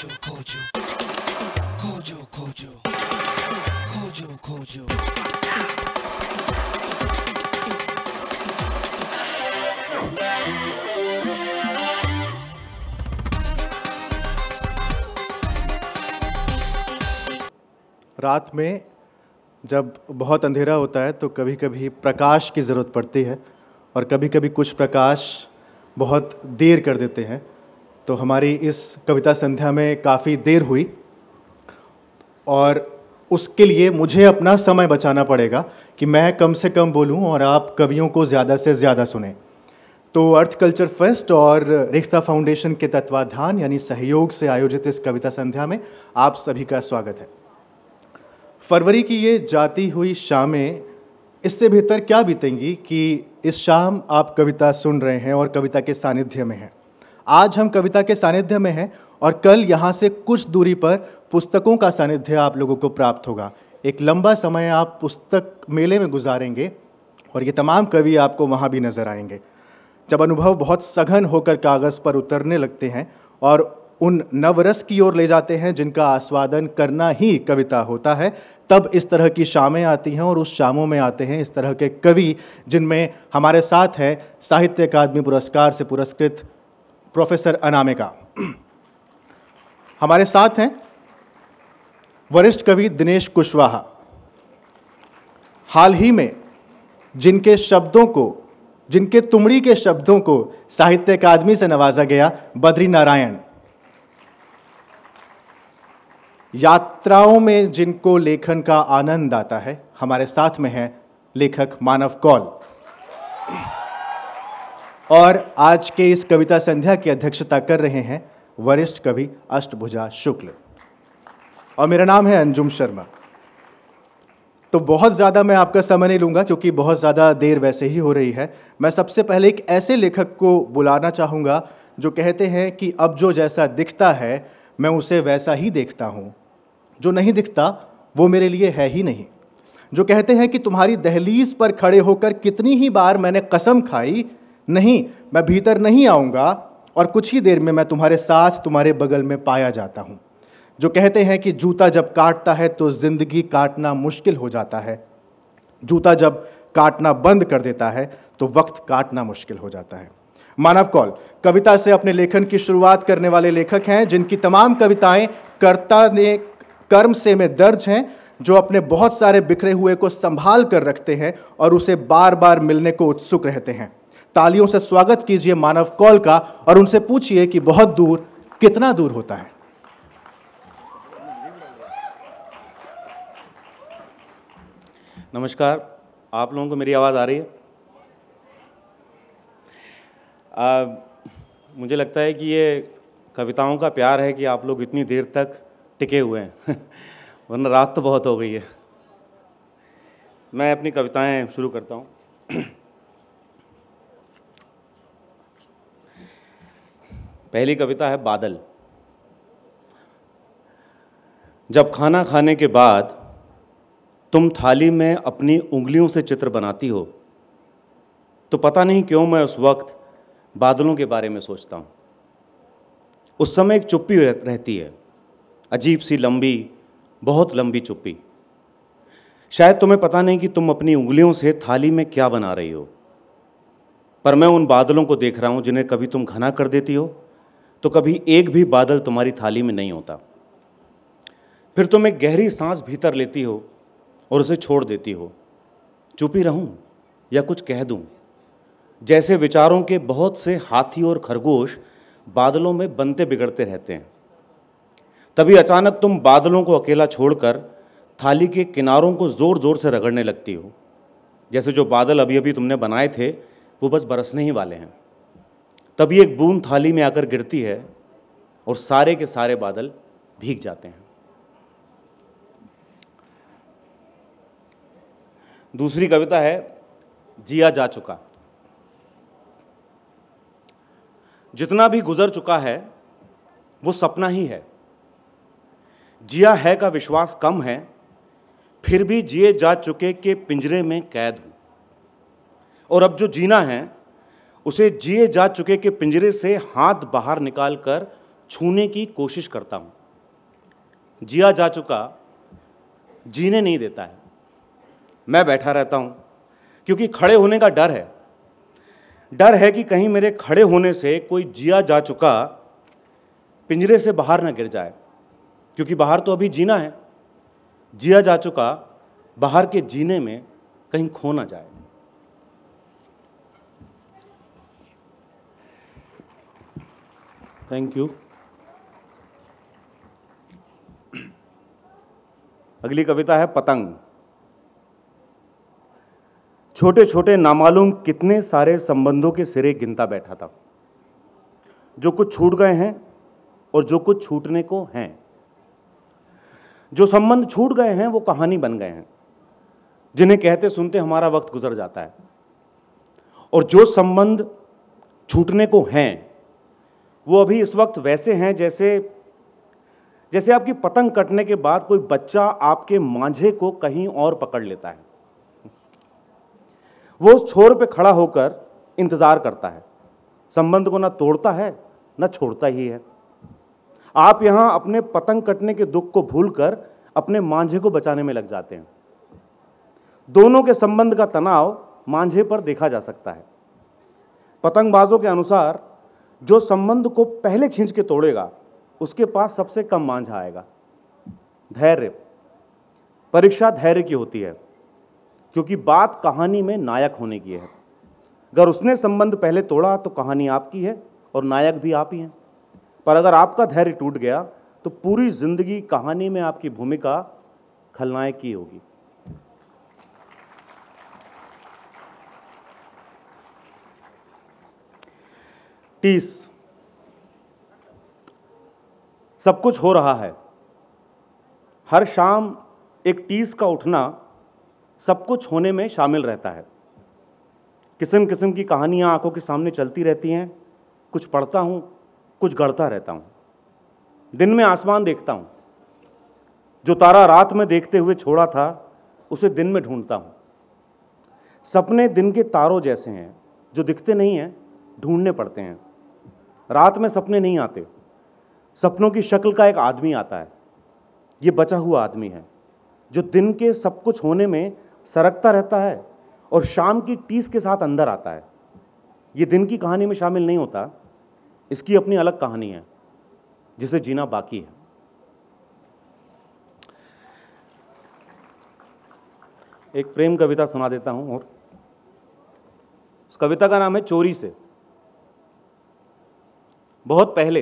खोजो। रात में जब बहुत अंधेरा होता है तो कभी कभी प्रकाश की ज़रूरत पड़ती है और कभी कभी कुछ प्रकाश बहुत देर कर देते हैं। तो हमारी इस कविता संध्या में काफ़ी देर हुई और उसके लिए मुझे अपना समय बचाना पड़ेगा कि मैं कम से कम बोलूं और आप कवियों को ज़्यादा से ज़्यादा सुनें। तो अर्थ कल्चर फेस्ट और रेख्ता फाउंडेशन के तत्वाधान यानी सहयोग से आयोजित इस कविता संध्या में आप सभी का स्वागत है। फरवरी की ये जाती हुई शामें इससे बेहतर क्या बीतेंगी कि इस शाम आप कविता सुन रहे हैं और कविता के सानिध्य में हैं। आज हम कविता के सानिध्य में हैं और कल यहाँ से कुछ दूरी पर पुस्तकों का सानिध्य आप लोगों को प्राप्त होगा। एक लंबा समय आप पुस्तक मेले में गुजारेंगे और ये तमाम कवि आपको वहाँ भी नजर आएंगे। जब अनुभव बहुत सघन होकर कागज़ पर उतरने लगते हैं और उन नवरस की ओर ले जाते हैं जिनका आस्वादन करना ही कविता होता है, तब इस तरह की शामें आती हैं और उस शामों में आते हैं इस तरह के कवि जिनमें हमारे साथ हैं साहित्य अकादमी पुरस्कार से पुरस्कृत प्रोफेसर अनामिका। हमारे साथ हैं वरिष्ठ कवि दिनेश कुशवाहा, हाल ही में जिनके तुमड़ी के शब्दों को साहित्य अकादमी से नवाजा गया बद्री नारायण, यात्राओं में जिनको लेखन का आनंद आता है, हमारे साथ में हैं लेखक मानव कौल। और आज के इस कविता संध्या की अध्यक्षता कर रहे हैं वरिष्ठ कवि अष्टभुजा शुक्ल। और मेरा नाम है अंजुम शर्मा। तो बहुत ज़्यादा मैं आपका समय नहीं लूँगा क्योंकि बहुत ज़्यादा देर वैसे ही हो रही है। मैं सबसे पहले एक ऐसे लेखक को बुलाना चाहूँगा जो कहते हैं कि अब जो जैसा दिखता है मैं उसे वैसा ही देखता हूँ, जो नहीं दिखता वो मेरे लिए है ही नहीं। जो कहते हैं कि तुम्हारी दहलीज पर खड़े होकर कितनी ही बार मैंने कसम खाई, नहीं मैं भीतर नहीं आऊँगा और कुछ ही देर में मैं तुम्हारे साथ तुम्हारे बगल में पाया जाता हूँ। जो कहते हैं कि जूता जब काटता है तो ज़िंदगी काटना मुश्किल हो जाता है, जूता जब काटना बंद कर देता है तो वक्त काटना मुश्किल हो जाता है। मानव कौल कविता से अपने लेखन की शुरुआत करने वाले लेखक हैं जिनकी तमाम कविताएं कर्ता ने कर्म से में दर्ज हैं, जो अपने बहुत सारे बिखरे हुए को संभाल कर रखते हैं और उसे बार बार मिलने को उत्सुक रहते हैं। तालियों से स्वागत कीजिए मानव कौल का और उनसे पूछिए कि बहुत दूर कितना दूर होता है। नमस्कार, आप लोगों को मेरी आवाज़ आ रही है? मुझे लगता है कि ये कविताओं का प्यार है कि आप लोग इतनी देर तक टिके हुए हैं वरना रात तो बहुत हो गई है। मैं अपनी कविताएं शुरू करता हूँ। पहली कविता है बादल। जब खाना खाने के बाद तुम थाली में अपनी उंगलियों से चित्र बनाती हो तो पता नहीं क्यों मैं उस वक्त बादलों के बारे में सोचता हूँ। उस समय एक चुप्पी रहती है, अजीब सी लंबी, बहुत लंबी चुप्पी। शायद तुम्हें पता नहीं कि तुम अपनी उंगलियों से थाली में क्या बना रही हो, पर मैं उन बादलों को देख रहा हूँ जिन्हें कभी तुम घना कर देती हो तो कभी एक भी बादल तुम्हारी थाली में नहीं होता। फिर तुम एक गहरी सांस भीतर लेती हो और उसे छोड़ देती हो। चुप ही रहूँ या कुछ कह दूँ जैसे विचारों के बहुत से हाथी और खरगोश बादलों में बनते बिगड़ते रहते हैं। तभी अचानक तुम बादलों को अकेला छोड़कर थाली के किनारों को ज़ोर ज़ोर से रगड़ने लगती हो, जैसे जो बादल अभी अभी तुमने बनाए थे वो बस बरसने ही वाले हैं। तभी एक बूंद थाली में आकर गिरती है और सारे के सारे बादल भीग जाते हैं। दूसरी कविता है जिया जा चुका। जितना भी गुजर चुका है वो सपना ही है। जिया है का विश्वास कम है, फिर भी जिए जा चुके के पिंजरे में कैद हूँ और अब जो जीना है उसे जिए जा चुके के पिंजरे से हाथ बाहर निकाल कर छूने की कोशिश करता हूँ। जिया जा चुका जीने नहीं देता है। मैं बैठा रहता हूँ क्योंकि खड़े होने का डर है। डर है कि कहीं मेरे खड़े होने से कोई जिया जा चुका पिंजरे से बाहर ना गिर जाए, क्योंकि बाहर तो अभी जीना है। जिया जा चुका बाहर के जीने में कहीं खो ना जाए। Thank you. अगली कविता है पतंग। छोटे छोटे नामालूम कितने सारे संबंधों के सिरे गिनता बैठा था, जो कुछ छूट गए हैं और जो कुछ छूटने को हैं। जो संबंध छूट गए हैं वो कहानी बन गए हैं, जिन्हें कहते सुनते हमारा वक्त गुजर जाता है। और जो संबंध छूटने को हैं वो अभी इस वक्त वैसे हैं जैसे जैसे आपकी पतंग कटने के बाद कोई बच्चा आपके मांझे को कहीं और पकड़ लेता है। वो उस छोर पे खड़ा होकर इंतज़ार करता है, संबंध को ना तोड़ता है ना छोड़ता ही है। आप यहाँ अपने पतंग कटने के दुख को भूलकर अपने मांझे को बचाने में लग जाते हैं। दोनों के संबंध का तनाव मांझे पर देखा जा सकता है। पतंगबाजों के अनुसार जो संबंध को पहले खींच के तोड़ेगा उसके पास सबसे कम मांझा आएगा। धैर्य। परीक्षा धैर्य की होती है, क्योंकि बात कहानी में नायक होने की है। अगर उसने संबंध पहले तोड़ा तो कहानी आपकी है और नायक भी आप ही हैं। पर अगर आपका धैर्य टूट गया तो पूरी जिंदगी कहानी में आपकी भूमिका खलनायक की होगी। टीस। सब कुछ हो रहा है। हर शाम एक टीस का उठना सब कुछ होने में शामिल रहता है। किस्म किस्म की कहानियाँ आंखों के सामने चलती रहती हैं। कुछ पढ़ता हूँ, कुछ गढ़ता रहता हूँ। दिन में आसमान देखता हूँ, जो तारा रात में देखते हुए छोड़ा था उसे दिन में ढूंढता हूँ। सपने दिन के तारों जैसे हैं, जो दिखते नहीं हैं, ढूंढने पड़ते हैं। रात में सपने नहीं आते, सपनों की शक्ल का एक आदमी आता है। ये बचा हुआ आदमी है जो दिन के सब कुछ होने में सरकता रहता है और शाम की टीस के साथ अंदर आता है। ये दिन की कहानी में शामिल नहीं होता, इसकी अपनी अलग कहानी है जिसे जीना बाकी है। एक प्रेम कविता सुना देता हूं, और उस कविता का नाम है चोरी से। बहुत पहले,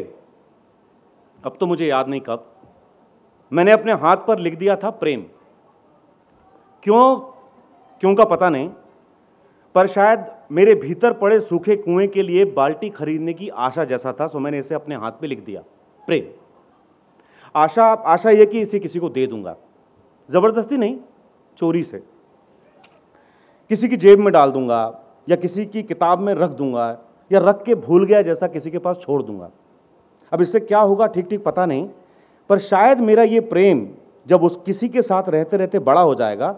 अब तो मुझे याद नहीं कब, मैंने अपने हाथ पर लिख दिया था प्रेम। क्यों का पता नहीं, पर शायद मेरे भीतर पड़े सूखे कुएं के लिए बाल्टी खरीदने की आशा जैसा था, सो मैंने इसे अपने हाथ पे लिख दिया, प्रेम। आशा ये कि इसे किसी को दे दूंगा, ज़बरदस्ती नहीं, चोरी से। किसी की जेब में डाल दूंगा या किसी की किताब में रख दूंगा या रख के भूल गया जैसा किसी के पास छोड़ दूंगा। अब इससे क्या होगा ठीक पता नहीं, पर शायद मेरा ये प्रेम जब उस किसी के साथ रहते रहते बड़ा हो जाएगा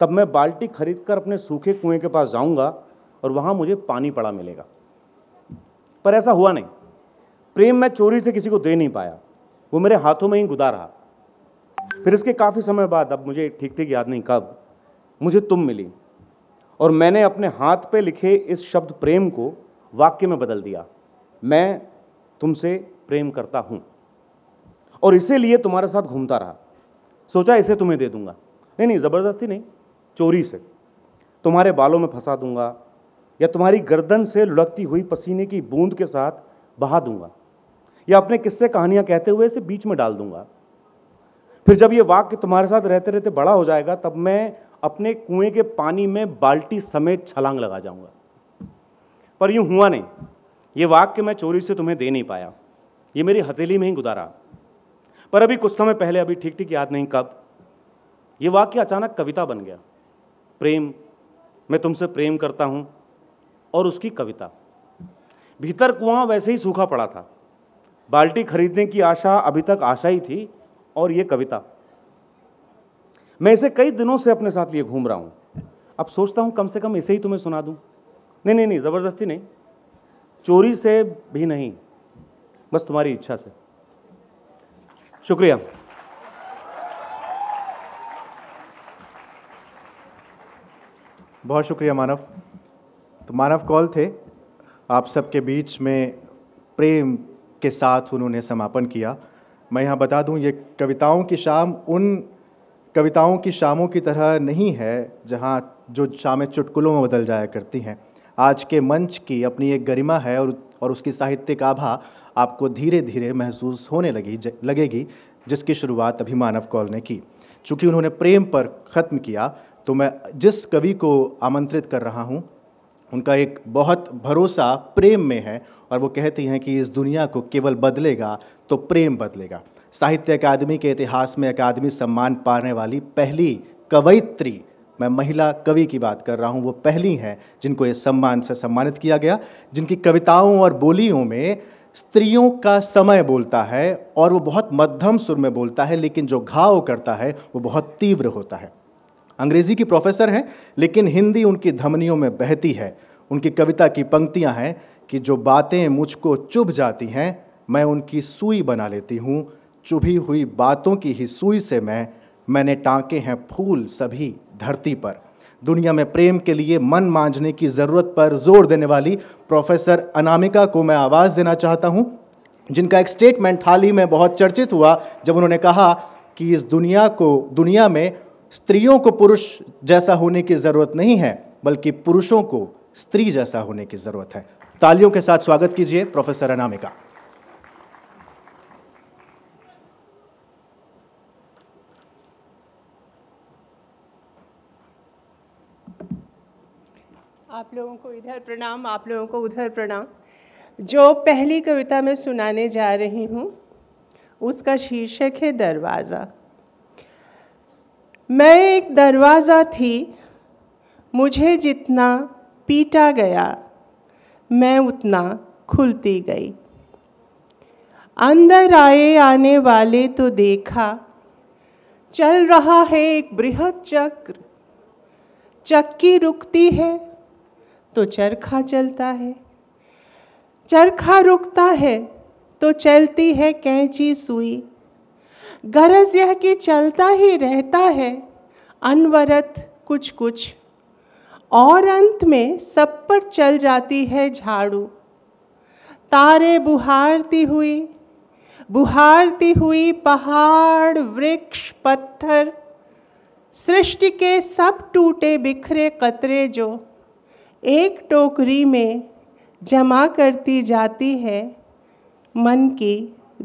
तब मैं बाल्टी खरीदकर अपने सूखे कुएं के पास जाऊंगा और वहाँ मुझे पानी पड़ा मिलेगा। पर ऐसा हुआ नहीं। प्रेम मैं चोरी से किसी को दे नहीं पाया, वो मेरे हाथों में ही गुदा रहा। फिर इसके काफ़ी समय बाद, अब मुझे ठीक याद नहीं कब, मुझे तुम मिली और मैंने अपने हाथ पे लिखे इस शब्द प्रेम को वाक्य में बदल दिया, मैं तुमसे प्रेम करता हूँ और इसीलिए तुम्हारे साथ घूमता रहा। सोचा इसे तुम्हें दे दूंगा, नहीं, ज़बरदस्ती नहीं, चोरी से। तुम्हारे बालों में फंसा दूंगा या तुम्हारी गर्दन से लुढ़कती हुई पसीने की बूंद के साथ बहा दूंगा या अपने किस्से कहानियाँ कहते हुए इसे बीच में डाल दूंगा। फिर जब ये वाक्य तुम्हारे साथ रहते रहते बड़ा हो जाएगा तब मैं अपने कुएँ के पानी में बाल्टी समेत छलांग लगा जाऊँगा। पर यूँ हुआ नहीं। ये वाक्य मैं चोरी से तुम्हें दे नहीं पाया, ये मेरी हथेली में ही गुजारा। पर अभी कुछ समय पहले, अभी ठीक याद नहीं कब, ये वाक्य अचानक कविता बन गया, प्रेम, मैं तुमसे प्रेम करता हूँ, और उसकी कविता। भीतर कुआं वैसे ही सूखा पड़ा था, बाल्टी खरीदने की आशा अभी तक आशा ही थी, और ये कविता। मैं इसे कई दिनों से अपने साथ लिए घूम रहा हूँ। अब सोचता हूँ कम से कम इसे ही तुम्हें सुना दूँ। नहीं, ज़बरदस्ती नहीं, चोरी से भी नहीं, बस तुम्हारी इच्छा से। शुक्रिया। बहुत शुक्रिया मानव। तो मानव कौल थे, आप सबके बीच में प्रेम के साथ उन्होंने समापन किया। मैं यहाँ बता दूँ, ये कविताओं की शाम उन कविताओं की शामों की तरह नहीं है जहाँ जो शामें चुटकुलों में बदल जाया करती हैं। आज के मंच की अपनी एक गरिमा है और उसकी साहित्यिक आभा आपको धीरे धीरे महसूस होने लगेगी, जिसकी शुरुआत अभी मानव कौल ने की। चूँकि उन्होंने प्रेम पर ख़त्म किया, तो मैं जिस कवि को आमंत्रित कर रहा हूँ उनका एक बहुत भरोसा प्रेम में है, और वो कहती हैं कि इस दुनिया को केवल बदलेगा तो प्रेम बदलेगा। साहित्य अकादमी के इतिहास में अकादमी सम्मान पाने वाली पहली कवयित्री, मैं महिला कवि की बात कर रहा हूँ, वो पहली हैं जिनको इस सम्मान से सम्मानित किया गया, जिनकी कविताओं और बोलियों में स्त्रियों का समय बोलता है और वो बहुत मध्यम सुर में बोलता है, लेकिन जो घाव करता है वो बहुत तीव्र होता है। अंग्रेजी की प्रोफेसर हैं, लेकिन हिंदी उनकी धमनियों में बहती है। उनकी कविता की पंक्तियाँ हैं कि जो बातें मुझको चुभ जाती हैं मैं उनकी सुई बना लेती हूँ, चुभी हुई बातों की ही सुई से मैंने टाँके हैं फूल सभी धरती पर। दुनिया में प्रेम के लिए मन मांझने की ज़रूरत पर जोर देने वाली प्रोफेसर अनामिका को मैं आवाज़ देना चाहता हूँ, जिनका एक स्टेटमेंट हाल ही में बहुत चर्चित हुआ जब उन्होंने कहा कि इस दुनिया में स्त्रियों को पुरुष जैसा होने की ज़रूरत नहीं है, बल्कि पुरुषों को स्त्री जैसा होने की ज़रूरत है। तालियों के साथ स्वागत कीजिए प्रोफेसर अनामिका। आप लोगों को इधर प्रणाम, आप लोगों को उधर प्रणाम। जो पहली कविता मैं सुनाने जा रही हूँ उसका शीर्षक है दरवाज़ा। मैं एक दरवाज़ा थी, मुझे जितना पीटा गया मैं उतना खुलती गई। अंदर आए आने वाले तो देखा चल रहा है एक बृहद चक्र, चक्की रुकती है तो चरखा चलता है, चरखा रुकता है तो चलती है कैंची सुई। गरज यह कि चलता ही रहता है अनवरत कुछ कुछ, और अंत में सब पर चल जाती है झाड़ू। तारे बुहारती हुई पहाड़ वृक्ष पत्थर, सृष्टि के सब टूटे बिखरे कतरे जो एक टोकरी में जमा करती जाती है मन की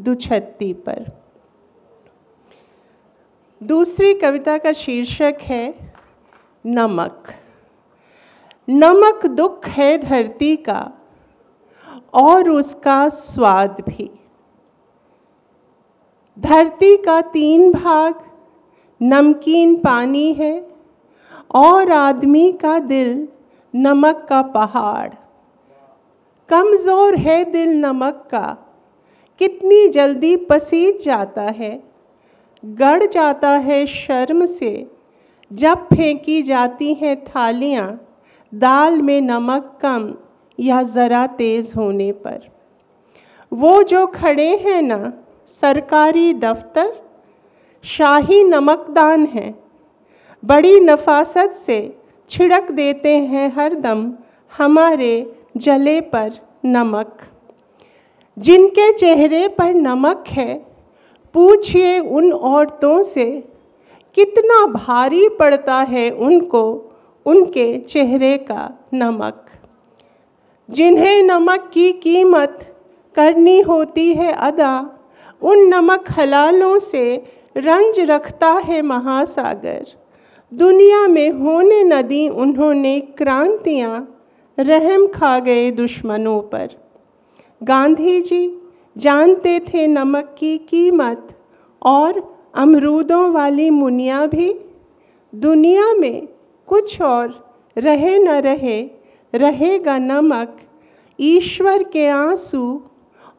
दुछत्ती पर। दूसरी कविता का शीर्षक है नमक। नमक दुख है धरती का और उसका स्वाद भी। धरती का तीन भाग नमकीन पानी है और आदमी का दिल नमक का पहाड़। कमज़ोर है दिल नमक का, कितनी जल्दी पसीज जाता है, गड़ जाता है शर्म से जब फेंकी जाती हैं थालियाँ दाल में नमक कम या ज़रा तेज़ होने पर। वो जो खड़े हैं ना सरकारी दफ्तर, शाही नमकदान हैं, बड़ी नफासत से छिड़क देते हैं हर दम हमारे जले पर नमक। जिनके चेहरे पर नमक है पूछिए उन औरतों से कितना भारी पड़ता है उनको उनके चेहरे का नमक। जिन्हें नमक की कीमत करनी होती है अदा, उन नमक हलालों से रंज रखता है महासागर। दुनिया में होने न दी उन्होंने क्रांतियाँ, रहम खा गए दुश्मनों पर। गांधी जी जानते थे नमक की कीमत और अमरूदों वाली मुनिया भी। दुनिया में कुछ और रहे न रहे रहेगा नमक, ईश्वर के आंसू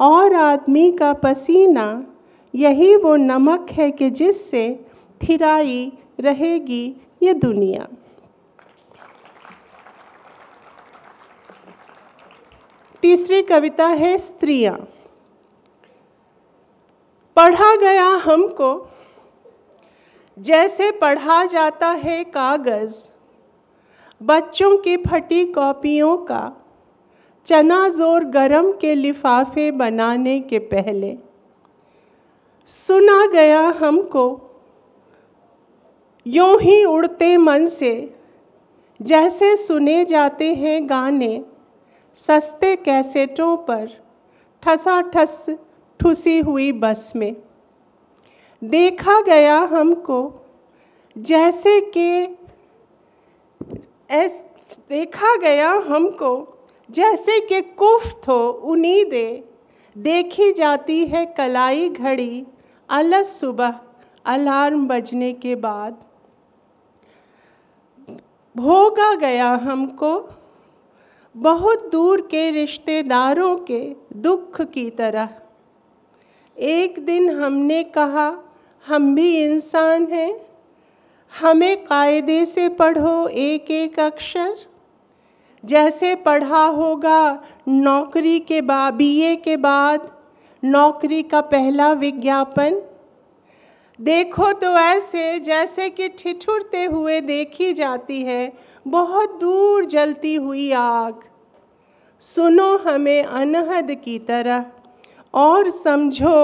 और आदमी का पसीना, यही वो नमक है कि जिससे थिराई रहेगी ये दुनिया। तीसरी कविता है स्त्रियाँ। पढ़ा गया हमको जैसे पढ़ा जाता है कागज़, बच्चों की फटी कॉपियों का चना जोर गरम के लिफाफे बनाने के पहले। सुना गया हमको यूं ही उड़ते मन से जैसे सुने जाते हैं गाने सस्ते कैसेटों पर ठसाठस ठुसी हुई बस में। देखा गया हमको जैसे कि कुफ्त हो उनीदें देखी जाती है कलाई घड़ी अलस सुबह अलार्म बजने के बाद। भोगा गया हमको बहुत दूर के रिश्तेदारों के दुख की तरह। एक दिन हमने कहा हम भी इंसान हैं, हमें कायदे से पढ़ो एक एक अक्षर, जैसे पढ़ा होगा नौकरी के बाद, बीए के बाद नौकरी का पहला विज्ञापन। देखो तो ऐसे जैसे कि ठिठुरते हुए देखी जाती है बहुत दूर जलती हुई आग। सुनो हमें अनहद की तरह और समझो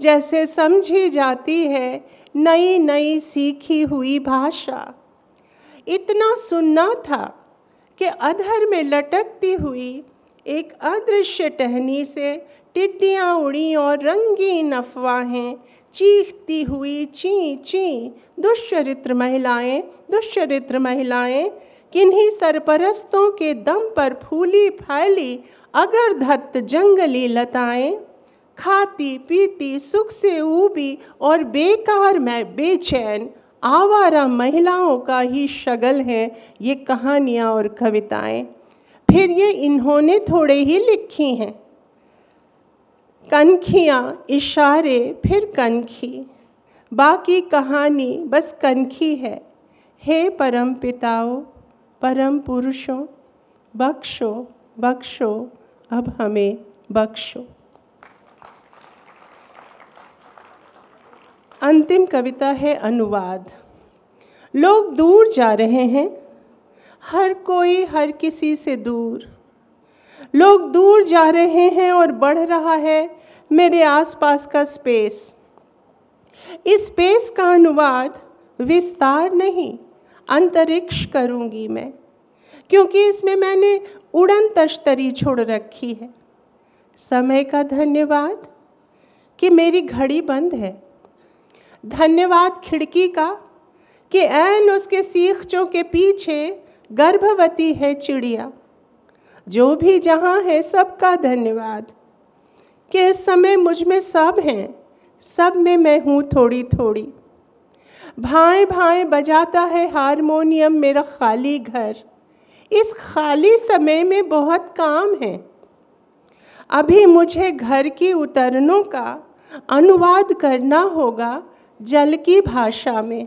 जैसे समझी जाती है नई नई सीखी हुई भाषा। इतना सुनना था कि अधर में लटकती हुई एक अदृश्य टहनी से टिड्डियाँ उड़ी और रंगीन अफवाहें चीखती हुई ची ची दुष्चरित्र महिलाएं किन्हीं सरपरस्तों के दम पर फूली फैली अगरधत्त जंगली लताएं, खाती पीती सुख से ऊबी और बेकार में बेचैन आवारा महिलाओं का ही शगल है ये कहानियाँ और कविताएं। फिर ये इन्होंने थोड़े ही लिखी हैं, कनखियाँ, इशारे, फिर कनखी, बाकी कहानी बस कनखी है। हे परम पिताओं, परम पुरुषों, बख्शो बख्शो अब हमें बख्शो। अंतिम कविता है अनुवाद। लोग दूर जा रहे हैं, हर कोई हर किसी से दूर। लोग दूर जा रहे हैं और बढ़ रहा है मेरे आसपास का स्पेस। इस स्पेस का अनुवाद विस्तार नहीं, अंतरिक्ष करूंगी मैं, क्योंकि इसमें मैंने उड़न तश्तरी छोड़ रखी है। समय का धन्यवाद कि मेरी घड़ी बंद है, धन्यवाद खिड़की का कि ऐन उसके सीखचों के पीछे गर्भवती है चिड़िया। जो भी जहाँ है सबका धन्यवाद कि इस समय मुझ में सब हैं, सब में मैं हूँ थोड़ी थोड़ी। भाए भाए बजाता है हारमोनियम मेरा खाली घर। इस खाली समय में बहुत काम है। अभी मुझे घर की उतरनों का अनुवाद करना होगा जल की भाषा में,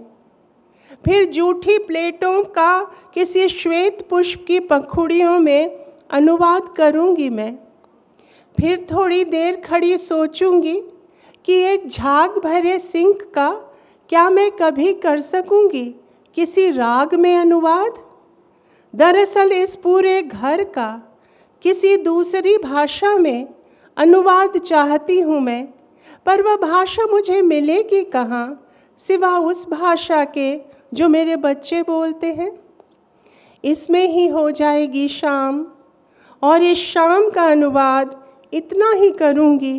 फिर जूठी प्लेटों का किसी श्वेत पुष्प की पंखुड़ियों में अनुवाद करूंगी मैं। फिर थोड़ी देर खड़ी सोचूंगी कि एक झाग भरे सिंक का क्या मैं कभी कर सकूंगी किसी राग में अनुवाद। दरअसल इस पूरे घर का किसी दूसरी भाषा में अनुवाद चाहती हूँ मैं, पर वह भाषा मुझे मिलेगी कहाँ सिवा उस भाषा के जो मेरे बच्चे बोलते हैं। इसमें ही हो जाएगी शाम, और इस शाम का अनुवाद इतना ही करूँगी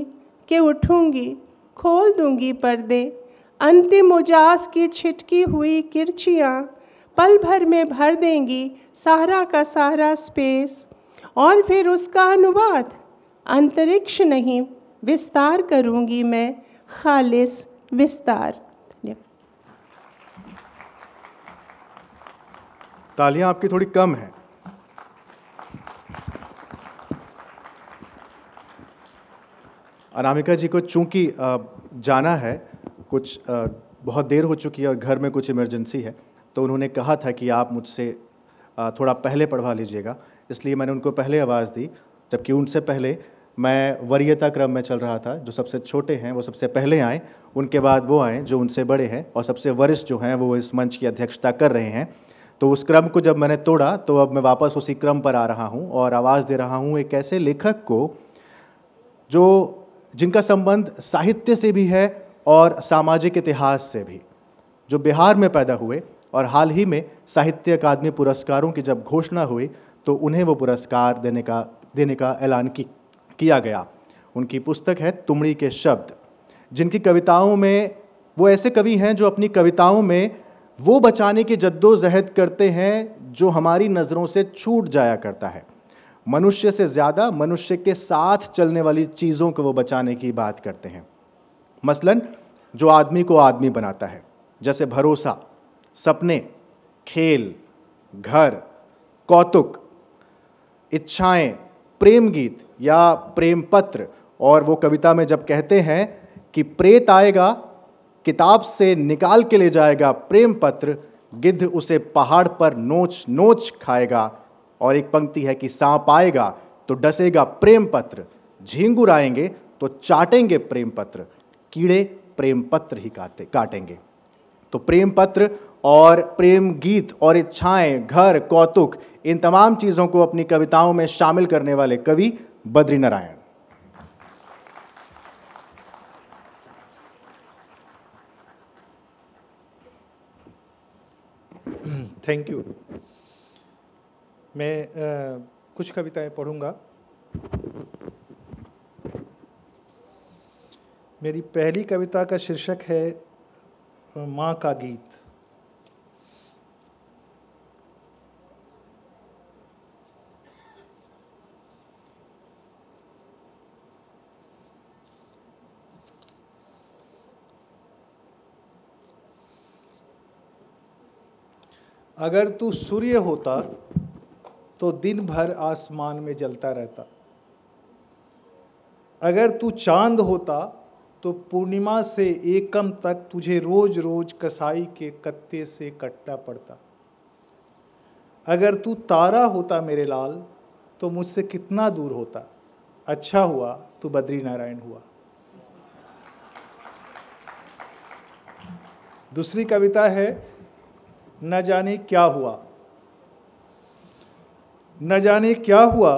कि उठूँगी, खोल दूँगी पर्दे। अंतिम उजास की छिटकी हुई किरचियाँ पल भर में भर देंगी सारा का सारा स्पेस, और फिर उसका अनुवाद अंतरिक्ष नहीं, विस्तार करूंगी मैं, खालिस विस्तार। तालियां आपकी थोड़ी कम हैं। अनामिका जी को चूंकि जाना है, कुछ बहुत देर हो चुकी है और घर में कुछ इमरजेंसी है, तो उन्होंने कहा था कि आप मुझसे थोड़ा पहले पढ़वा लीजिएगा, इसलिए मैंने उनको पहले आवाज़ दी, जबकि उनसे पहले मैं वरीयता क्रम में चल रहा था। जो सबसे छोटे हैं वो सबसे पहले आए, उनके बाद वो आए जो उनसे बड़े हैं, और सबसे वरिष्ठ जो हैं वो इस मंच की अध्यक्षता कर रहे हैं। तो उस क्रम को जब मैंने तोड़ा तो अब मैं वापस उसी क्रम पर आ रहा हूं और आवाज़ दे रहा हूं एक ऐसे लेखक को जो जिनका संबंध साहित्य से भी है और सामाजिक इतिहास से भी, जो बिहार में पैदा हुए और हाल ही में साहित्य अकादमी पुरस्कारों की जब घोषणा हुई तो उन्हें वो पुरस्कार देने का ऐलान किया गया। उनकी पुस्तक है तुमड़ी के शब्द, जिनकी कविताओं में वो ऐसे कवि हैं जो अपनी कविताओं में वो बचाने की जद्दोजहद करते हैं जो हमारी नज़रों से छूट जाया करता है। मनुष्य से ज़्यादा मनुष्य के साथ चलने वाली चीज़ों को वो बचाने की बात करते हैं। मसलन जो आदमी को आदमी बनाता है, जैसे भरोसा, सपने, खेल, घर, कौतुक, इच्छाएं, प्रेम गीत या प्रेम पत्र। और वो कविता में जब कहते हैं कि प्रेत आएगा, किताब से निकाल के ले जाएगा प्रेम पत्र, गिद्ध उसे पहाड़ पर नोच नोच खाएगा। और एक पंक्ति है कि सांप आएगा तो डसेगा प्रेम पत्र, झींगुर आएंगे तो चाटेंगे प्रेम पत्र, कीड़े प्रेम पत्र ही काटेंगे। तो प्रेम पत्र और प्रेम गीत और इच्छाएं, घर, कौतुक, इन तमाम चीज़ों को अपनी कविताओं में शामिल करने वाले कवि बद्री नारायण। Thank you. मैं कुछ कविताएं पढ़ूंगा। मेरी पहली कविता का शीर्षक है माँ का गीत। अगर तू सूर्य होता तो दिन भर आसमान में जलता रहता, अगर तू चांद होता तो पूर्णिमा से एकम तक तुझे रोज रोज कसाई के कत्ते से कटना पड़ता, अगर तू तारा होता मेरे लाल तो मुझसे कितना दूर होता, अच्छा हुआ तू बद्री नारायण हुआ। दूसरी कविता है न जाने क्या हुआ। न जाने क्या हुआ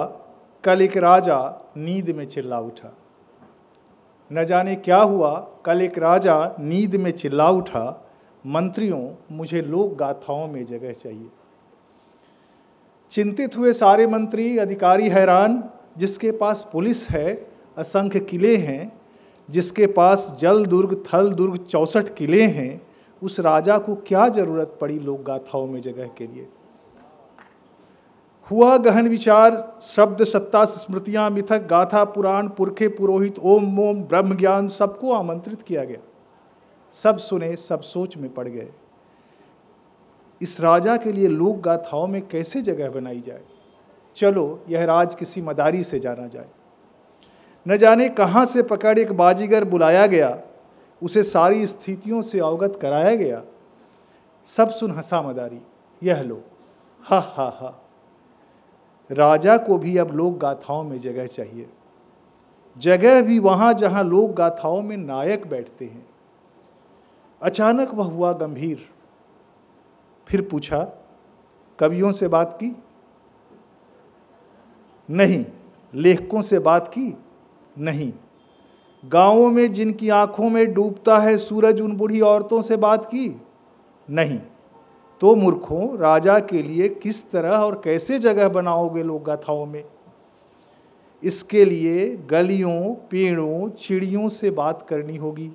कल एक राजा नींद में चिल्ला उठा, न जाने क्या हुआ कल एक राजा नींद में चिल्ला उठा, मंत्रियों मुझे लोक गाथाओं में जगह चाहिए। चिंतित हुए सारे मंत्री, अधिकारी हैरान, जिसके पास पुलिस है असंख्य किले हैं, जिसके पास जल दुर्ग, थल दुर्ग 64 किले हैं, उस राजा को क्या जरूरत पड़ी लोक गाथाओं में जगह के लिए। हुआ गहन विचार, शब्द सत्ता स्मृतियां मिथक गाथा पुराण पुरखे पुरोहित ओम ओम ब्रह्म ज्ञान सबको आमंत्रित किया गया। सब सुने, सब सोच में पड़ गए। इस राजा के लिए लोक गाथाओं में कैसे जगह बनाई जाए, चलो यह राज किसी मदारी से जाना जाए। न जाने कहाँ से पकड़ एक बाजीगर बुलाया गया, उसे सारी स्थितियों से अवगत कराया गया। सब सुन हंसा मदारी, यह लो हा हा हा। राजा को भी अब लोक गाथाओं में जगह चाहिए, जगह भी वहाँ जहाँ लोक गाथाओं में नायक बैठते हैं। अचानक वह हुआ गंभीर, फिर पूछा कवियों से बात की? नहीं। लेखकों से बात की? नहीं। गांवों में जिनकी आंखों में डूबता है सूरज उन बूढ़ी औरतों से बात की? नहीं। तो मूर्खों, राजा के लिए किस तरह और कैसे जगह बनाओगे लोक गाथाओं में? इसके लिए गलियों, पेड़ों, चिड़ियों से बात करनी होगी,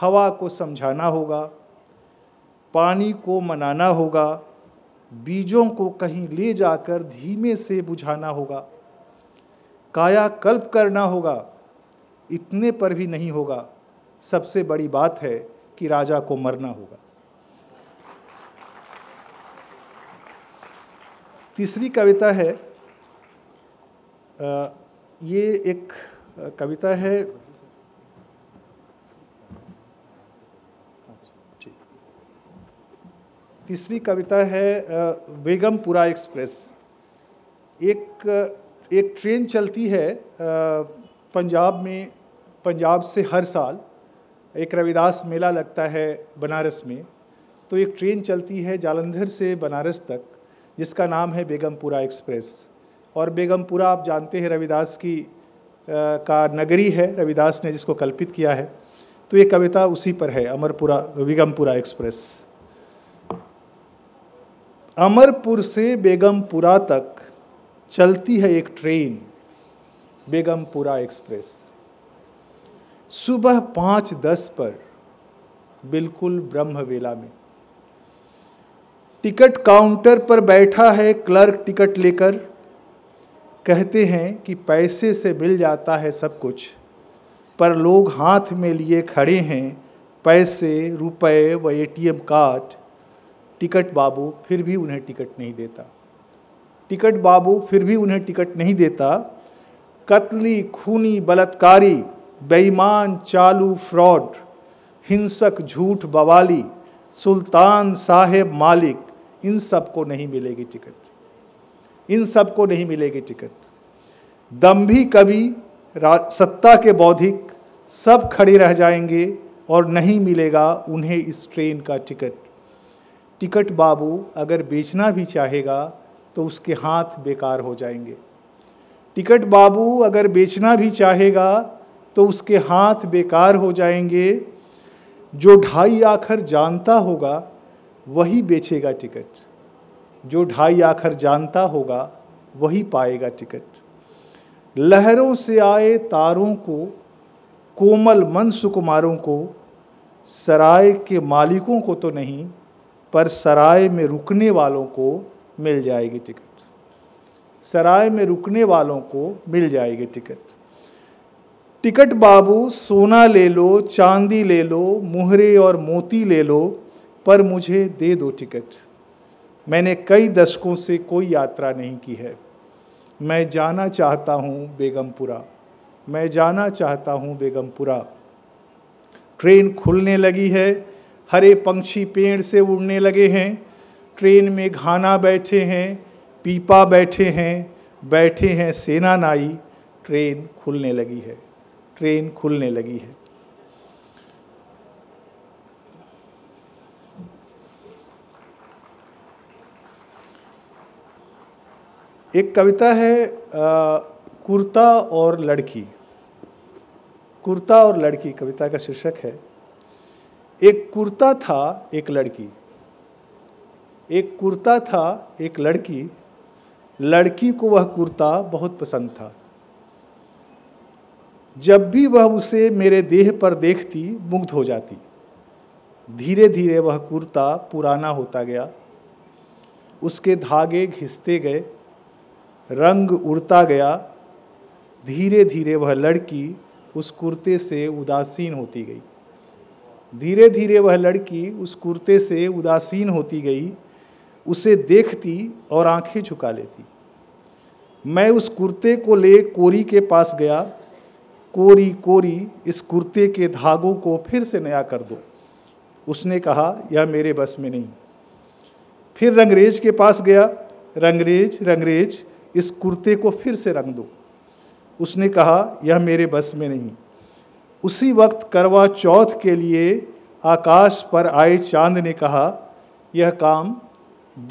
हवा को समझाना होगा, पानी को मनाना होगा, बीजों को कहीं ले जाकर धीमे से बुझाना होगा, कायाकल्प करना होगा। इतने पर भी नहीं होगा। सबसे बड़ी बात है कि राजा को मरना होगा। तीसरी कविता है, ये एक कविता है बेगमपुरा एक्सप्रेस। एक एक ट्रेन चलती है पंजाब में, पंजाब से हर साल एक रविदास मेला लगता है बनारस में, तो एक ट्रेन चलती है जालंधर से बनारस तक जिसका नाम है बेगमपुरा एक्सप्रेस। और बेगमपुरा आप जानते हैं रविदास की का नगरी है, रविदास ने जिसको कल्पित किया है। तो ये कविता उसी पर है, अमरपुरा बेगमपुरा एक्सप्रेस। अमरपुर से बेगमपुरा तक चलती है एक ट्रेन बेगमपुरा एक्सप्रेस। सुबह 5:10 पर बिल्कुल ब्रह्म वेला में टिकट काउंटर पर बैठा है क्लर्क टिकट लेकर। कहते हैं कि पैसे से मिल जाता है सब कुछ, पर लोग हाथ में लिए खड़े हैं पैसे, रुपए व ATM कार्ड। टिकट बाबू फिर भी उन्हें टिकट नहीं देता। कत्ली, खूनी, बलात्कारी, बेईमान, चालू, फ्रॉड, हिंसक, झूठ, बवाली, सुल्तान साहेब, मालिक, इन सब को नहीं मिलेगी टिकट, दंभी कवि, सत्ता के बौद्धिक सब खड़े रह जाएंगे और नहीं मिलेगा उन्हें इस ट्रेन का टिकट। टिकट बाबू अगर बेचना भी चाहेगा तो उसके हाथ बेकार हो जाएंगे। जो ढाई आखर जानता होगा वही बेचेगा टिकट, पाएगा टिकट। लहरों से आए तारों को, कोमल मन सुकुमारों को, सराय के मालिकों को तो नहीं पर सराय में रुकने वालों को मिल जाएगी टिकट। टिकट बाबू सोना ले लो, चांदी ले लो, मुहरे और मोती ले लो, पर मुझे दे दो टिकट। मैंने कई दशकों से कोई यात्रा नहीं की है। मैं जाना चाहता हूँ बेगमपुरा, ट्रेन खुलने लगी है, हरे पंछी पेड़ से उड़ने लगे हैं। ट्रेन में घाना बैठे हैं, पीपा बैठे हैं, सेना नाई। ट्रेन खुलने लगी है, एक कविता है कुर्ता और लड़की। कविता का शीर्षक है। एक कुर्ता था एक लड़की, लड़की को वह कुर्ता बहुत पसंद था। जब भी वह उसे मेरे देह पर देखती मुग्ध हो जाती। धीरे धीरे वह कुर्ता पुराना होता गया, उसके धागे घिसते गए, रंग उड़ता गया। धीरे धीरे वह लड़की उस कुर्ते से उदासीन होती गई। उसे देखती और आंखें झुका लेती। मैं उस कुर्ते को ले कोरी के पास गया। कोरी, इस कुर्ते के धागों को फिर से नया कर दो। उसने कहा यह मेरे बस में नहीं। फिर रंगरेज के पास गया। रंगरेज, इस कुर्ते को फिर से रंग दो। उसने कहा यह मेरे बस में नहीं। उसी वक्त करवा चौथ के लिए आकाश पर आए चांद ने कहा यह काम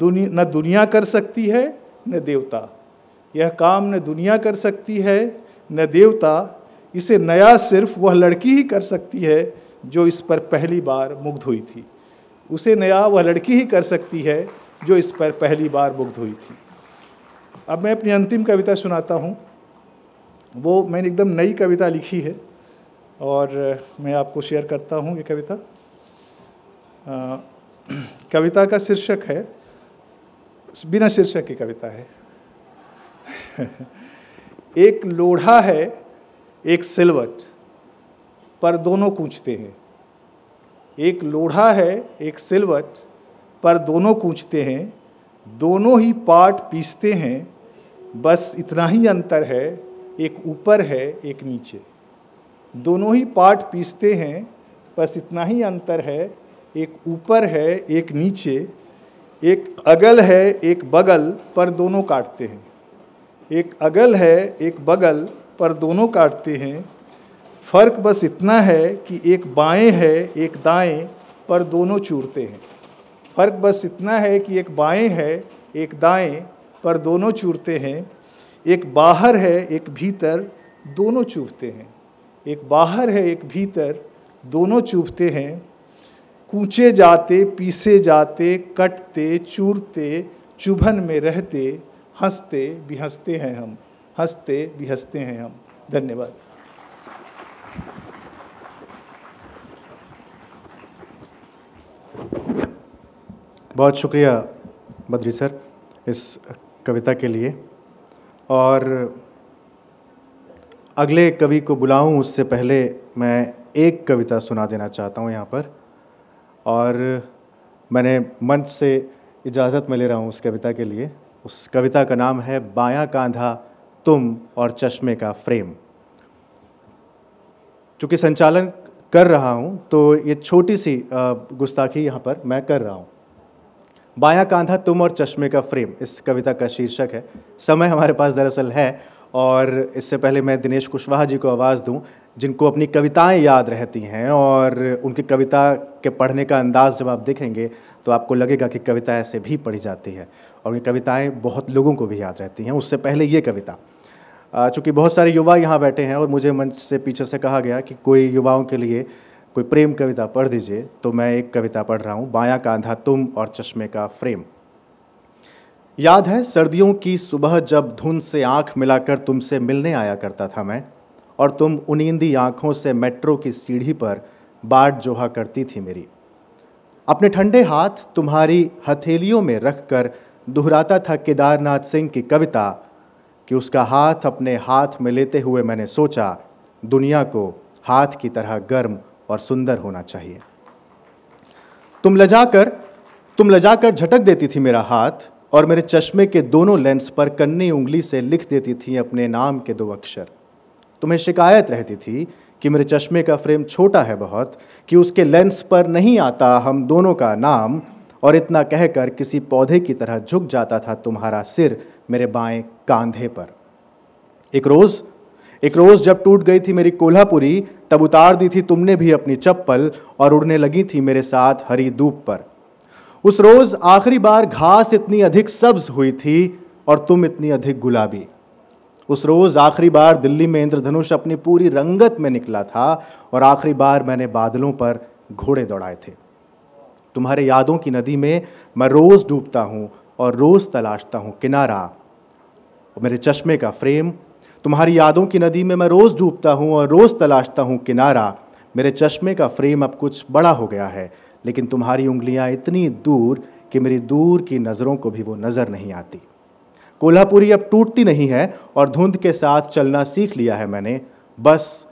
न दुनिया कर सकती है न देवता, इसे नया सिर्फ वह लड़की ही कर सकती है जो इस पर पहली बार मुग्ध हुई थी। अब मैं अपनी अंतिम कविता सुनाता हूँ। वो मैंने एकदम नई कविता लिखी है और मैं आपको शेयर करता हूँ ये कविता। कविता का शीर्षक है, बिना शीर्षक की कविता है। एक लोढ़ा है एक सिलवट, पर दोनों कूचते हैं। दोनों ही पाट पीसते हैं, बस इतना ही अंतर है, एक ऊपर है एक नीचे। एक अगल है एक बगल, पर दोनों काटते हैं। एक अगल है एक बगल, पर दोनों काटते हैं। फ़र्क बस इतना है कि एक बाएं है एक दाएं, पर दोनों चूरते हैं। फ़र्क बस इतना है कि एक बाएं है एक दाएं, पर दोनों चूरते हैं। एक बाहर है एक भीतर, दोनों चूभते हैं। एक बाहर है एक भीतर, दोनों चूभते हैं। कूचे जाते पीसे जाते कटते चूरते, चुभन में रहते हंसते बिहंसते हैं हम, हंसते बिहंसते हैं हम। धन्यवाद। बहुत शुक्रिया बद्री सर इस कविता के लिए। और अगले कवि को बुलाऊं उससे पहले मैं एक कविता सुना देना चाहता हूं यहाँ पर, और मैंने मंच से इजाज़त में ले रहा हूँ उस कविता के लिए। उस कविता का नाम है बायां कांधा तुम और चश्मे का फ्रेम। चूँकि संचालन कर रहा हूँ तो ये छोटी सी गुस्ताखी यहाँ पर मैं कर रहा हूँ। बायां कांधा तुम और चश्मे का फ्रेम इस कविता का शीर्षक है। समय हमारे पास दरअसल है, और इससे पहले मैं दिनेश कुशवाहा जी को आवाज़ दूं, जिनको अपनी कविताएं याद रहती हैं, और उनकी कविता के पढ़ने का अंदाज़ जब आप देखेंगे तो आपको लगेगा कि कविता ऐसे भी पढ़ी जाती है, और ये कविताएं बहुत लोगों को भी याद रहती हैं। उससे पहले ये कविता, चूँकि बहुत सारे युवा यहाँ बैठे हैं और मुझे मंच से पीछे से कहा गया कि कोई युवाओं के लिए कोई प्रेम कविता पढ़ दीजिए, तो मैं एक कविता पढ़ रहा हूँ, बायां कांधा तुम और चश्मे का फ्रेम। याद है सर्दियों की सुबह जब धुंध से आँख मिलाकर तुमसे मिलने आया करता था मैं, और तुम उनींदी आँखों से मेट्रो की सीढ़ी पर बाट जोहा करती थी मेरी। अपने ठंडे हाथ तुम्हारी हथेलियों में रखकर दोहराता था केदारनाथ सिंह की कविता कि उसका हाथ अपने हाथ में लेते हुए मैंने सोचा दुनिया को हाथ की तरह गर्म और सुंदर होना चाहिए। तुम लजाकर झटक देती थी मेरा हाथ, और मेरे चश्मे के दोनों लेंस पर कन्नी उंगली से लिख देती थी अपने नाम के 2 अक्षर। तुम्हें शिकायत रहती थी कि मेरे चश्मे का फ्रेम छोटा है बहुत, कि उसके लेंस पर नहीं आता हम दोनों का नाम, और इतना कहकर किसी पौधे की तरह झुक जाता था तुम्हारा सिर मेरे बाएं कांधे पर। एक रोज़ जब टूट गई थी मेरी कोल्हापुरी, तब उतार दी थी तुमने भी अपनी चप्पल और उड़ने लगी थी मेरे साथ हरी धूप पर। उस रोज़ आखिरी बार घास इतनी अधिक सब्ज हुई थी और तुम इतनी अधिक गुलाबी। उस रोज़ आखिरी बार दिल्ली में इंद्रधनुष अपनी पूरी रंगत में निकला था, और आखिरी बार मैंने बादलों पर घोड़े दौड़ाए थे। तुम्हारे यादों की नदी में मैं रोज़ डूबता हूँ और रोज़ तलाशता हूँ किनारा। मेरे चश्मे का फ्रेम, तुम्हारी यादों की नदी में मैं रोज़ डूबता हूँ और रोज़ तलाशता हूँ किनारा। मेरे चश्मे का फ्रेम अब कुछ बड़ा हो गया है, लेकिन तुम्हारी उंगलियाँ इतनी दूर कि मेरी दूर की नज़रों को भी वो नज़र नहीं आती। कोल्हापुरी अब टूटती नहीं है, और धुंध के साथ चलना सीख लिया है मैंने। बस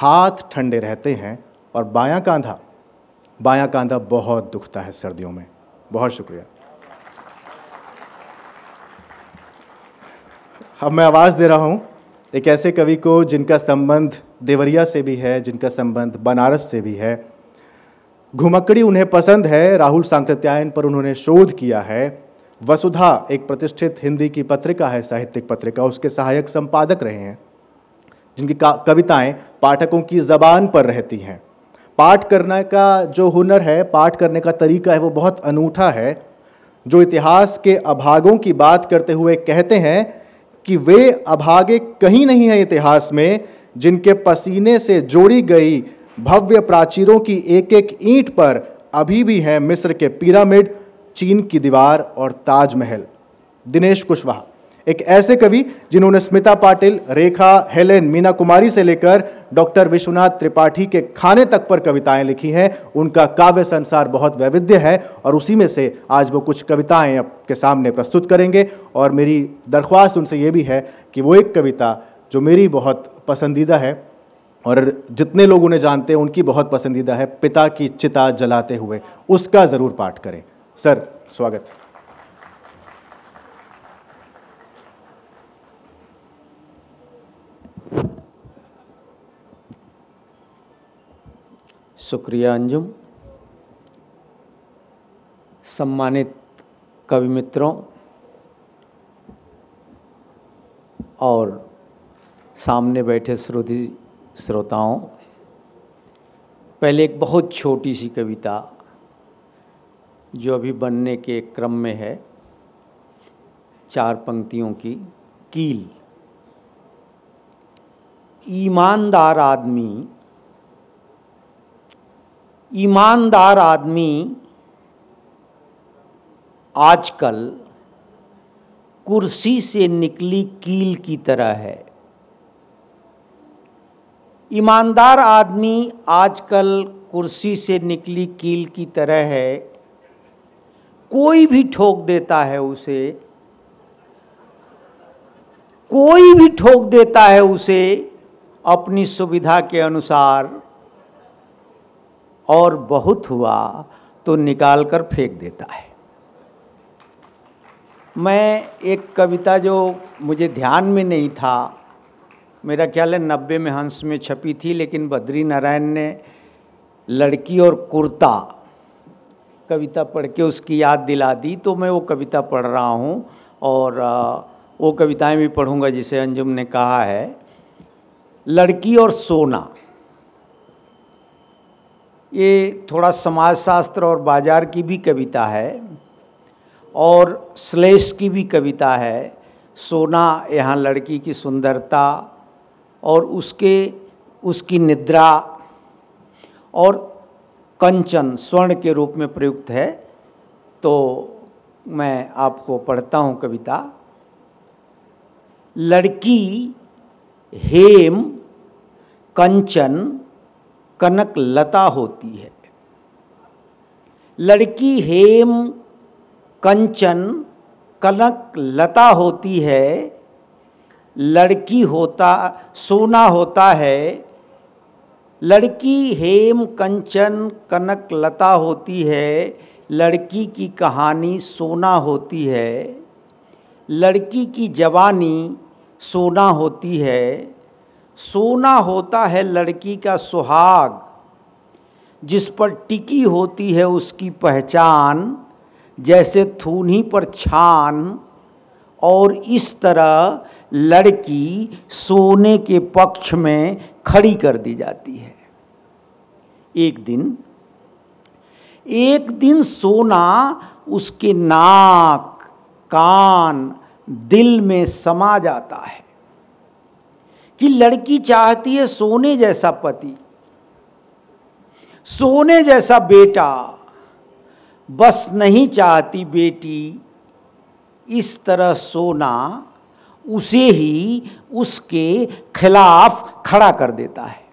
हाथ ठंडे रहते हैं, और बायां कांधा बहुत दुखता है सर्दियों में। बहुत शुक्रिया। अब मैं आवाज़ दे रहा हूँ एक ऐसे कवि को जिनका संबंध देवरिया से भी है, जिनका संबंध बनारस से भी है। घुमक्कड़ी उन्हें पसंद है, राहुल सांकृत्यायन पर उन्होंने शोध किया है। वसुधा एक प्रतिष्ठित हिंदी की पत्रिका है, साहित्यिक पत्रिका, उसके सहायक संपादक रहे हैं, जिनकी कविताएं पाठकों की ज़बान पर रहती हैं। पाठ करने का जो हुनर है, पाठ करने का तरीका है, वो बहुत अनूठा है। जो इतिहास के अभागों की बात करते हुए कहते हैं कि वे अभागे कहीं नहीं हैं इतिहास में, जिनके पसीने से जोड़ी गई भव्य प्राचीरों की एक एक ईंट पर अभी भी हैं मिस्र के पिरामिड, चीन की दीवार और ताजमहल। दिनेश कुशवाहा एक ऐसे कवि जिन्होंने स्मिता पाटिल, रेखा, हेलेन, मीना कुमारी से लेकर डॉक्टर विश्वनाथ त्रिपाठी के खाने तक पर कविताएं लिखी हैं। उनका काव्य संसार बहुत वैविध्य है, और उसी में से आज वो कुछ कविताएं आपके सामने प्रस्तुत करेंगे। और मेरी दरख्वास्त उनसे ये भी है कि वो एक कविता जो मेरी बहुत पसंदीदा है और जितने लोग उन्हें जानते हैं उनकी बहुत पसंदीदा है, पिता की चिता जलाते हुए, उसका ज़रूर पाठ करें। सर स्वागत। शुक्रिया अंजुम। सम्मानित कवि मित्रों, और सामने बैठे श्रोताओं, पहले एक बहुत छोटी सी कविता जो अभी बनने के क्रम में है, 4 पंक्तियों की। कील। ईमानदार आदमी आजकल कुर्सी से निकली कील की तरह है। ईमानदार आदमी आजकल कुर्सी से निकली कील की तरह है, कोई भी ठोक देता है उसे, कोई भी ठोक देता है उसे अपनी सुविधा के अनुसार, और बहुत हुआ तो निकाल कर फेंक देता है। मैं एक कविता जो मुझे ध्यान में नहीं था, मेरा ख्याल है 90 में हंस में छपी थी, लेकिन बद्री नारायण ने लड़की और कुर्ता कविता पढ़ के उसकी याद दिला दी, तो मैं वो कविता पढ़ रहा हूँ और वो कविताएं भी पढ़ूँगा जिसे अंजुम ने कहा है। लड़की और सोना, ये थोड़ा समाजशास्त्र और बाजार की भी कविता है और श्लेष की भी कविता है। सोना यहाँ लड़की की सुंदरता और उसकी निद्रा और कंचन स्वर्ण के रूप में प्रयुक्त है। तो मैं आपको पढ़ता हूँ कविता। लड़की हेम कंचन कनक लता होती है। लड़की हेम कंचन कनक लता होती है, सोना होता है। लड़की हेम कंचन कनक लता होती है, लड़की की कहानी सोना होती है। लड़की की जवानी सोना होती है, सोना होता है लड़की का सुहाग, जिस पर टिकी होती है उसकी पहचान, जैसे थूनी पर छान। और इस तरह लड़की सोने के पक्ष में खड़ी कर दी जाती है। एक दिन सोना उसके नाक, कान, दिल में समा जाता है। कि लड़की चाहती है सोने जैसा पति, सोने जैसा बेटा, बस नहीं चाहती बेटी। इस तरह सोना उसे ही उसके खिलाफ खड़ा कर देता है।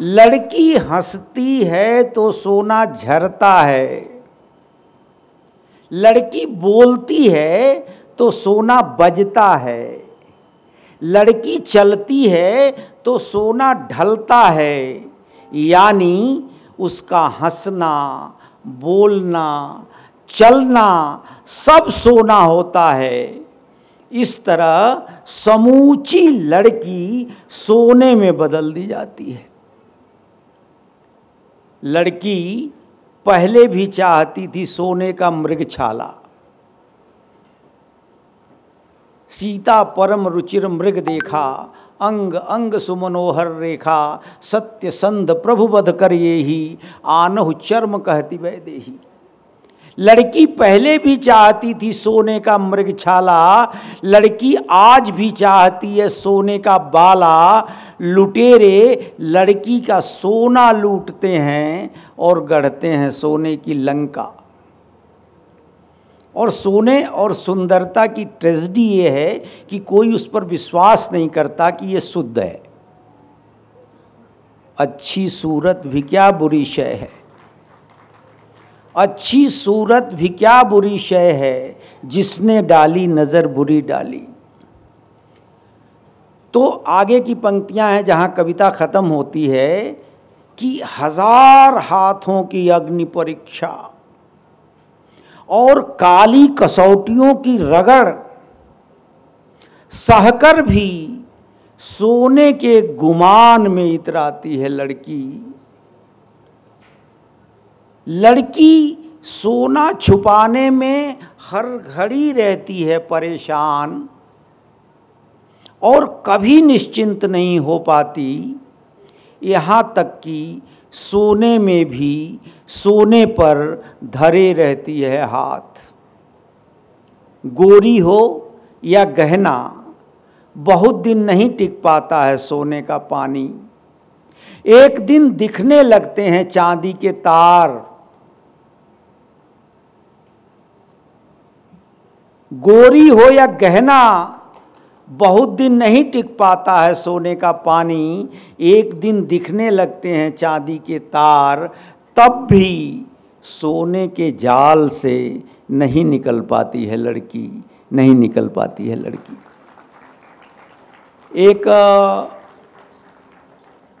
लड़की हंसती है तो सोना झरता है, लड़की बोलती है तो सोना बजता है, लड़की चलती है तो सोना ढलता है। यानी उसका हंसना, बोलना, चलना सब सोना होता है। इस तरह समूची लड़की सोने में बदल दी जाती है। लड़की पहले भी चाहती थी सोने का मृगछाला। सीता परम रुचिर मृग देखा, अंग अंग सुमनोहर रेखा। सत्य संध प्रभु बध कर ये ही, आनहु चर्म कहती वै देही। लड़की पहले भी चाहती थी सोने का मृगछाला, लड़की आज भी चाहती है सोने का बाला। लुटेरे लड़की का सोना लूटते हैं और गढ़ते हैं सोने की लंका। और सोने और सुंदरता की ट्रेजेडी ये है कि कोई उस पर विश्वास नहीं करता कि ये शुद्ध है। अच्छी सूरत भी क्या बुरी शय है, अच्छी सूरत भी क्या बुरी शय है, जिसने डाली नज़र बुरी डाली। तो आगे की पंक्तियां हैं जहां कविता ख़त्म होती है कि 1000 हाथों की अग्नि परीक्षा और काली कसौटियों की रगड़ सहकर भी सोने के गुमान में इतराती है लड़की। लड़की सोना छुपाने में हर घड़ी रहती है परेशान और कभी निश्चिंत नहीं हो पाती, यहाँ तक कि सोने में भी सोने पर धरे रहती है हाथ। गोरी हो या गहना, बहुत दिन नहीं टिक पाता है सोने का पानी। एक दिन दिखने लगते हैं चांदी के तार। गोरी हो या गहना, बहुत दिन नहीं टिक पाता है सोने का पानी, एक दिन दिखने लगते हैं चांदी के तार, तब भी सोने के जाल से नहीं निकल पाती है लड़की, नहीं निकल पाती है लड़की। एक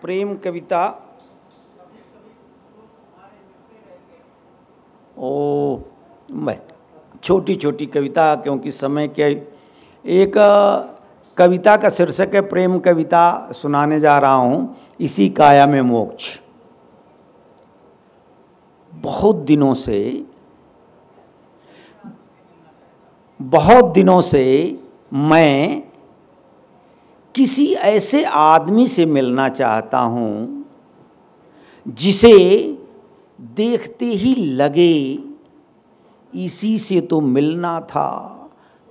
प्रेम कविता, ओ मैं छोटी छोटी कविता क्योंकि समय के, एक कविता का शीर्षक है प्रेम कविता, सुनाने जा रहा हूँ। इसी काया में मोक्ष। बहुत दिनों से मैं किसी ऐसे आदमी से मिलना चाहता हूँ जिसे देखते ही लगे इसी से तो मिलना था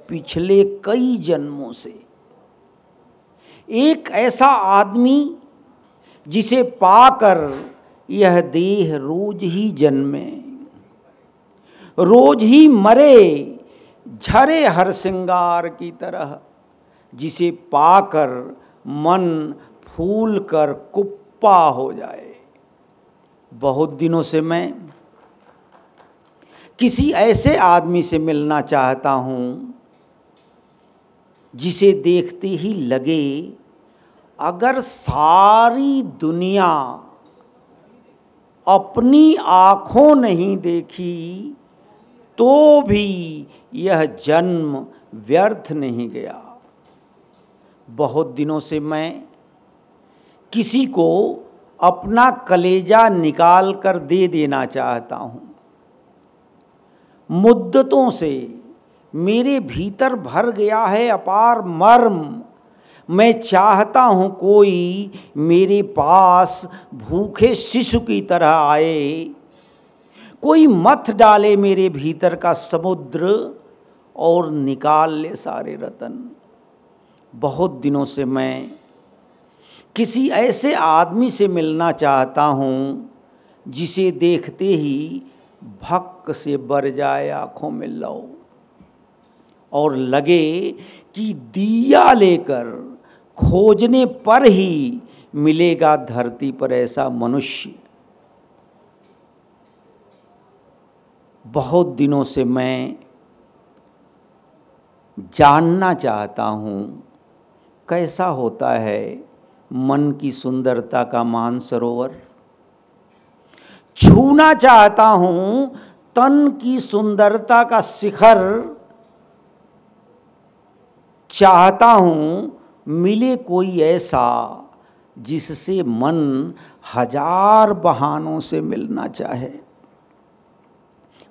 पिछले कई जन्मों से। एक ऐसा आदमी जिसे पाकर यह देह रोज ही जन्मे, रोज ही मरे, झरे हर श्रृंगार की तरह, जिसे पाकर मन फूल कर कुप्पा हो जाए। बहुत दिनों से मैं किसी ऐसे आदमी से मिलना चाहता हूँ जिसे देखते ही लगे अगर सारी दुनिया अपनी आँखों नहीं देखी तो भी यह जन्म व्यर्थ नहीं गया। बहुत दिनों से मैं किसी को अपना कलेजा निकाल कर दे देना चाहता हूँ। मुद्दतों से मेरे भीतर भर गया है अपार मर्म, मैं चाहता हूँ कोई मेरे पास भूखे शिशु की तरह आए, कोई मथ डाले मेरे भीतर का समुद्र और निकाल ले सारे रतन। बहुत दिनों से मैं किसी ऐसे आदमी से मिलना चाहता हूँ जिसे देखते ही भक्क से बर जाए आँखों में लौ और लगे कि दिया लेकर खोजने पर ही मिलेगा धरती पर ऐसा मनुष्य। बहुत दिनों से मैं जानना चाहता हूँ कैसा होता है मन की सुंदरता का मानसरोवर, छूना चाहता हूँ तन की सुंदरता का शिखर, चाहता हूँ मिले कोई ऐसा जिससे मन हजार बहानों से मिलना चाहे।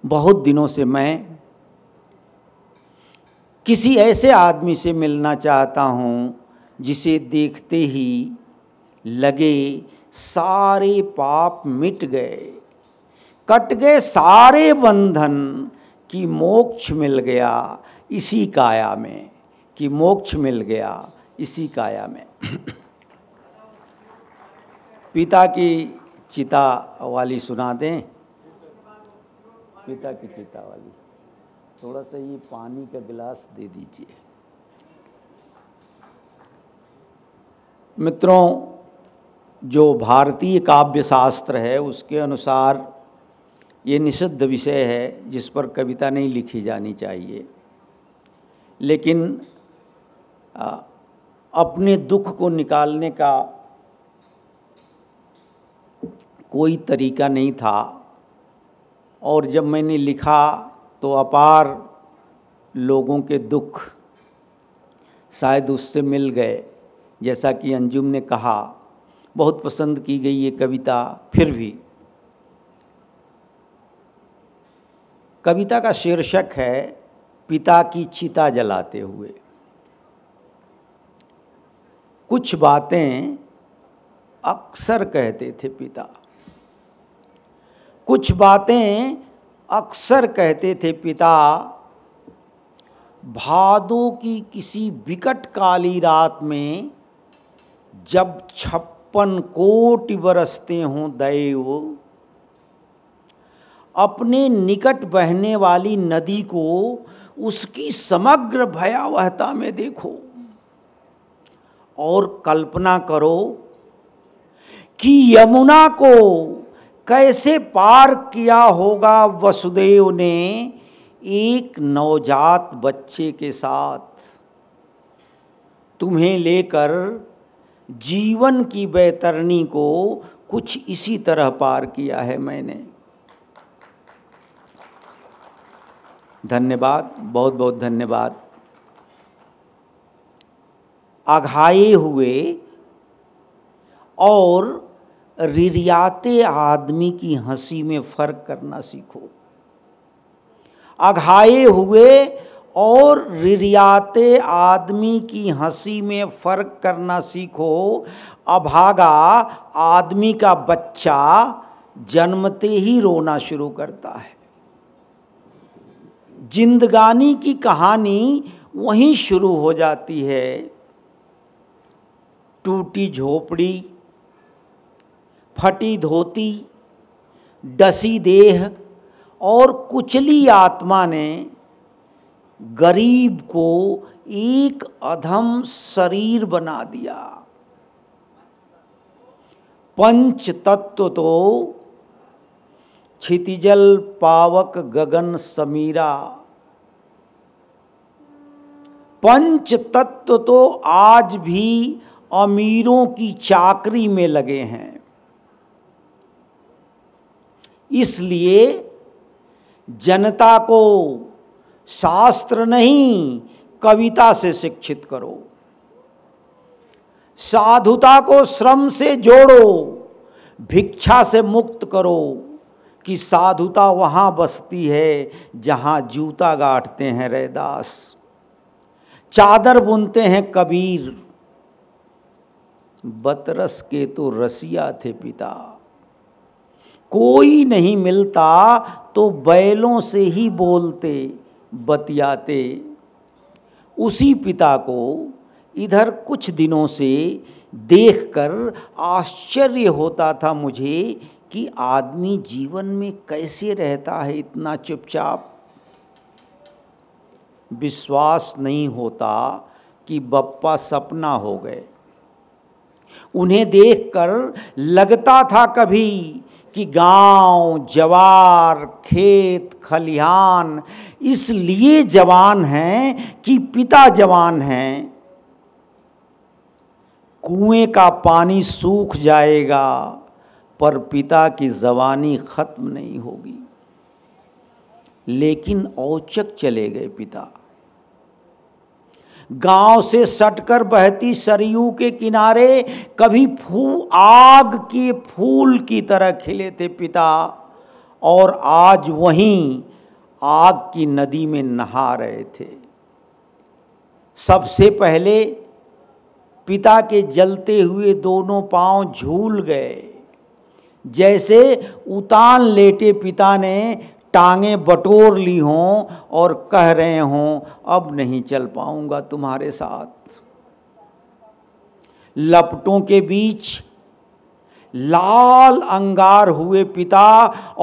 बहुत दिनों से मैं किसी ऐसे आदमी से मिलना चाहता हूँ जिसे देखते ही लगे सारे पाप मिट गए, कट गए सारे बंधन, कि मोक्ष मिल गया इसी काया में, कि मोक्ष मिल गया इसी काया में। पिता की चिता वाली सुना दें, पिता की चिता वाली। थोड़ा सा ये पानी का गिलास दे दीजिए। मित्रों, जो भारतीय काव्य शास्त्र है उसके अनुसार ये निषिद्ध विषय है जिस पर कविता नहीं लिखी जानी चाहिए, लेकिन अपने दुख को निकालने का कोई तरीका नहीं था, और जब मैंने लिखा तो अपार लोगों के दुख शायद उससे मिल गए। जैसा कि अंजुम ने कहा, बहुत पसंद की गई ये कविता। फिर भी कविता का शीर्षक है पिता की चिता जलाते हुए। कुछ बातें अक्सर कहते थे पिता, कुछ बातें अक्सर कहते थे पिता। भादों की किसी विकट काली रात में जब 56 कोटि बरसते हों दैव, अपने निकट बहने वाली नदी को उसकी समग्र भयावहता में देखो और कल्पना करो कि यमुना को कैसे पार किया होगा वसुदेव ने एक नवजात बच्चे के साथ। तुम्हें लेकर जीवन की बैतरनी को कुछ इसी तरह पार किया है मैंने। धन्यवाद, बहुत बहुत धन्यवाद। आघाए हुए और रिरियाते आदमी की हंसी में फर्क करना सीखो। आघाए हुए और रिरियाते आदमी की हंसी में फर्क करना सीखो। अभागा आदमी का बच्चा जन्मते ही रोना शुरू करता है। जिंदगानी की कहानी वहीं शुरू हो जाती है। टूटी झोपड़ी, फटी धोती, डसी देह और कुचली आत्मा ने गरीब को एक अधम शरीर बना दिया। पंच तत्व तो क्षितिजल पावक गगन समीरा, पंच तत्व तो आज भी अमीरों की चाकरी में लगे हैं। इसलिए जनता को शास्त्र नहीं कविता से शिक्षित करो, साधुता को श्रम से जोड़ो, भिक्षा से मुक्त करो कि साधुता वहाँ बसती है जहाँ जूता गांठते हैं रविदास, चादर बुनते हैं कबीर। बतरस के तो रसिया थे पिता, कोई नहीं मिलता तो बैलों से ही बोलते बतियाते। उसी पिता को इधर कुछ दिनों से देखकर आश्चर्य होता था मुझे कि आदमी जीवन में कैसे रहता है इतना चुपचाप। विश्वास नहीं होता कि बप्पा सपना हो गए। उन्हें देखकर लगता था कभी कि गांव, जवार, खेत, खलिहान इसलिए जवान हैं कि पिता जवान हैं। कुएं का पानी सूख जाएगा पर पिता की जवानी खत्म नहीं होगी। लेकिन औचक चले गए पिता। गांव से सटकर बहती सरयू के किनारे कभी आग के फूल की तरह खिले थे पिता और आज वहीं आग की नदी में नहा रहे थे। सबसे पहले पिता के जलते हुए दोनों पांव झूल गए। जैसे उतान लेटे पिता ने टांगे बटोर ली हों और कह रहे हों अब नहीं चल पाऊंगा तुम्हारे साथ। लपटों के बीच लाल अंगार हुए पिता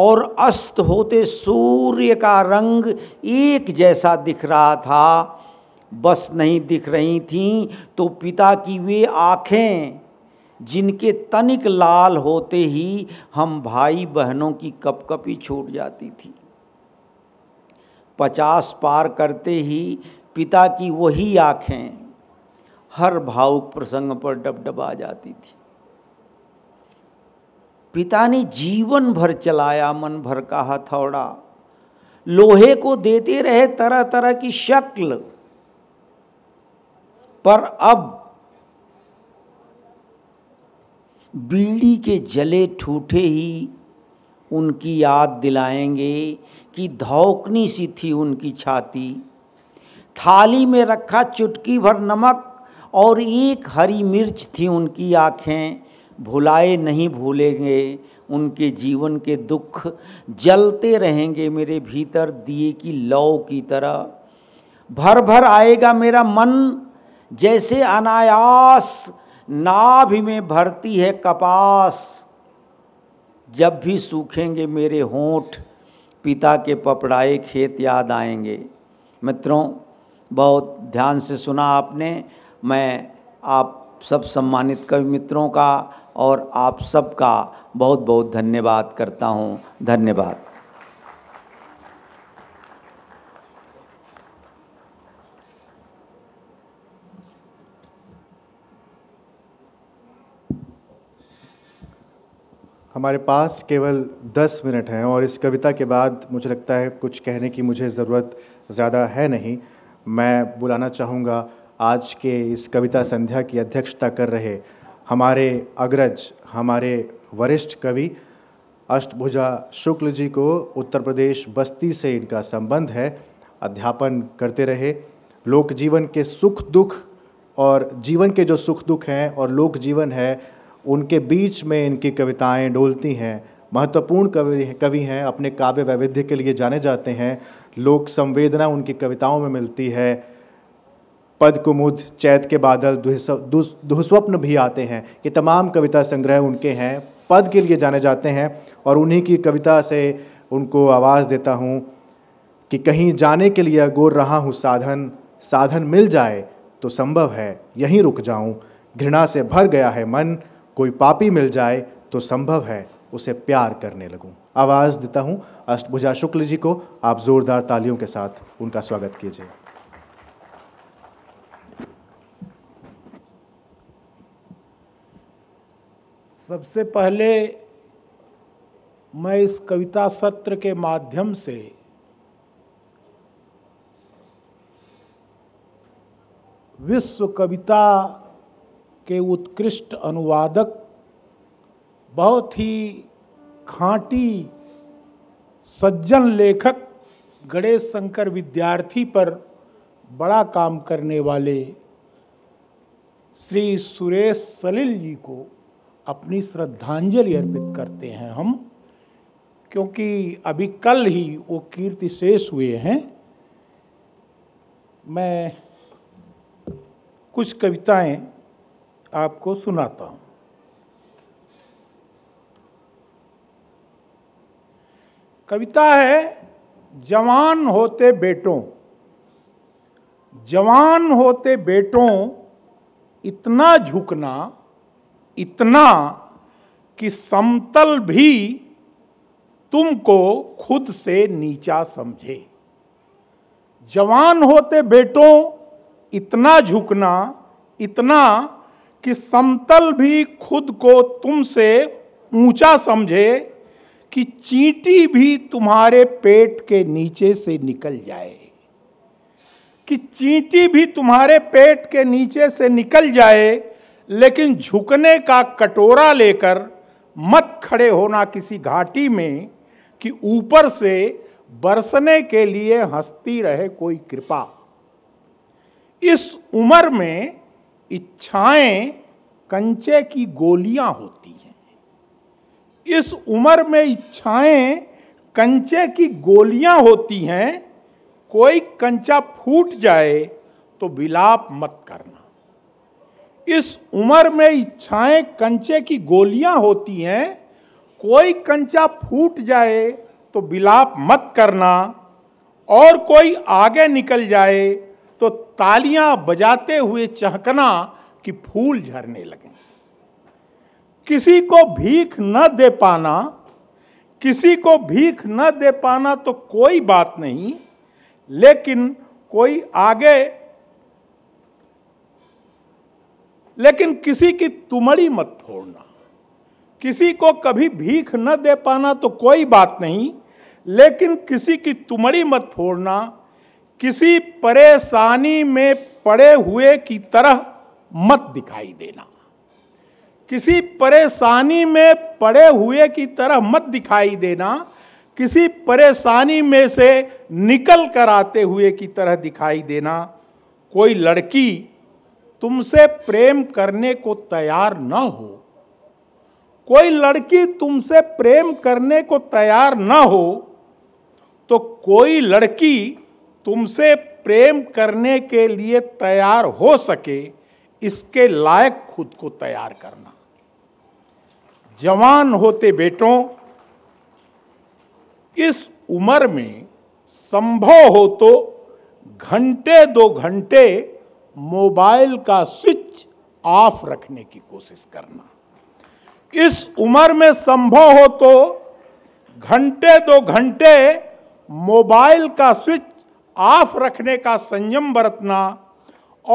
और अस्त होते सूर्य का रंग एक जैसा दिख रहा था। बस नहीं दिख रही थीं तो पिता की वे आँखें जिनके तनिक लाल होते ही हम भाई बहनों की कपकपी छूट जाती थी। 50 पार करते ही पिता की वही आँखें हर भावुक प्रसंग पर डबडबा जाती थी। पिता ने जीवन भर चलाया मन भर का हथौड़ा, लोहे को देते रहे तरह तरह की शक्ल, पर अब बीड़ी के जले ठूठे ही उनकी याद दिलाएंगे कि धौकनी सी थी उनकी छाती, थाली में रखा चुटकी भर नमक और एक हरी मिर्च थी। उनकी आँखें भुलाए नहीं भूलेंगे, उनके जीवन के दुख जलते रहेंगे मेरे भीतर दिए की लौ की तरह। भर भर आएगा मेरा मन जैसे अनायास नाभि में भरती है कपास। जब भी सूखेंगे मेरे होंठ पिता के पपड़ाए खेत याद आएंगे। मित्रों, बहुत ध्यान से सुना आपने। मैं आप सब सम्मानित कवि मित्रों का और आप सब का बहुत बहुत धन्यवाद करता हूँ। धन्यवाद। हमारे पास केवल 10 मिनट हैं और इस कविता के बाद मुझे लगता है कुछ कहने की मुझे ज़रूरत ज़्यादा है नहीं। मैं बुलाना चाहूँगा आज के इस कविता संध्या की अध्यक्षता कर रहे हमारे अग्रज, हमारे वरिष्ठ कवि अष्टभुजा शुक्ल जी को। उत्तर प्रदेश बस्ती से इनका संबंध है, अध्यापन करते रहे। लोक जीवन के सुख दुख और जीवन के जो सुख दुख हैं और लोक जीवन है उनके बीच में इनकी कविताएं डोलती हैं। महत्वपूर्ण कवि हैं, अपने काव्य वैविध्य के लिए जाने जाते हैं। लोक संवेदना उनकी कविताओं में मिलती है। पद कुमुद, चैत के बादल, दुस्वप्न भी आते हैं। ये तमाम कविता संग्रह उनके हैं, पद के लिए जाने जाते हैं। और उन्हीं की कविता से उनको आवाज़ देता हूँ कि कहीं जाने के लिए गोर रहा हूँ साधन, साधन मिल जाए तो संभव है यहीं रुक जाऊँ। घृणा से भर गया है मन, कोई पापी मिल जाए तो संभव है उसे प्यार करने लगूं। आवाज़ देता हूं अष्टभुजा शुक्ल जी को। आप जोरदार तालियों के साथ उनका स्वागत कीजिए। सबसे पहले मैं इस कविता सत्र के माध्यम से विश्व कविता के उत्कृष्ट अनुवादक, बहुत ही खाँटी सज्जन लेखक गणेश शंकर विद्यार्थी पर बड़ा काम करने वाले श्री सुरेश सलिल जी को अपनी श्रद्धांजलि अर्पित करते हैं हम, क्योंकि अभी कल ही वो कीर्ति शेष हुए हैं। मैं कुछ कविताएं आपको सुनाता हूं। कविता है जवान होते बेटों। जवान होते बेटों इतना झुकना, इतना कि समतल भी तुमको खुद से नीचा समझे। जवान होते बेटों इतना झुकना, इतना कि समतल भी खुद को तुमसे ऊंचा समझे, कि चींटी भी तुम्हारे पेट के नीचे से निकल जाए, कि चींटी भी तुम्हारे पेट के नीचे से निकल जाए। लेकिन झुकने का कटोरा लेकर मत खड़े होना किसी घाटी में, कि ऊपर से बरसने के लिए हंसती रहे कोई कृपा। इस उम्र में इच्छाएं कंचे की गोलियां होती हैं। इस उम्र में इच्छाएं कंचे की गोलियां होती हैं। कोई कंचा फूट जाए तो विलाप मत करना। इस उम्र में इच्छाएं कंचे की गोलियां होती हैं। कोई कंचा फूट जाए तो विलाप मत करना, और कोई आगे निकल जाए तो तालियां बजाते हुए चहकना कि फूल झरने लगे। किसी को भीख न दे पाना, किसी को भीख न दे पाना तो कोई बात नहीं, लेकिन किसी की तुमड़ी मत फोड़ना। किसी को कभी भीख न दे पाना तो कोई बात नहीं, लेकिन किसी की तुमड़ी मत फोड़ना। किसी परेशानी में पड़े हुए की तरह मत दिखाई देना। किसी परेशानी में पड़े हुए की तरह मत दिखाई देना। किसी परेशानी में से निकल कर आते हुए की तरह दिखाई देना। कोई लड़की तुमसे प्रेम करने को तैयार न हो, कोई लड़की तुमसे प्रेम करने को तैयार न हो तो कोई लड़की तुमसे प्रेम करने के लिए तैयार हो सके इसके लायक खुद को तैयार करना। जवान होते बेटों, इस उम्र में संभव हो तो घंटे दो घंटे मोबाइल का स्विच ऑफ रखने की कोशिश करना। इस उम्र में संभव हो तो घंटे दो घंटे मोबाइल का स्विच ऑफ रखने का संयम बरतना।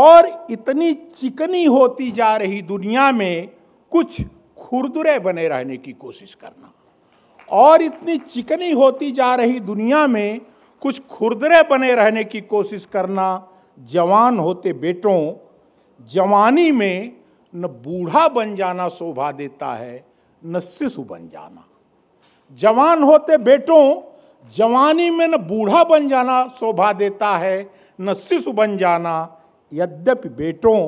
और इतनी चिकनी होती जा रही दुनिया में कुछ खुरदुरे बने रहने की कोशिश करना, और इतनी चिकनी होती जा रही दुनिया में कुछ खुरदुरे बने रहने की कोशिश करना। जवान होते बेटों, जवानी में न बूढ़ा बन जाना शोभा देता है न शिशु बन जाना। जवान होते बेटों, जवानी में न बूढ़ा बन जाना शोभा देता है न शिशु बन जाना। यद्यपि बेटों,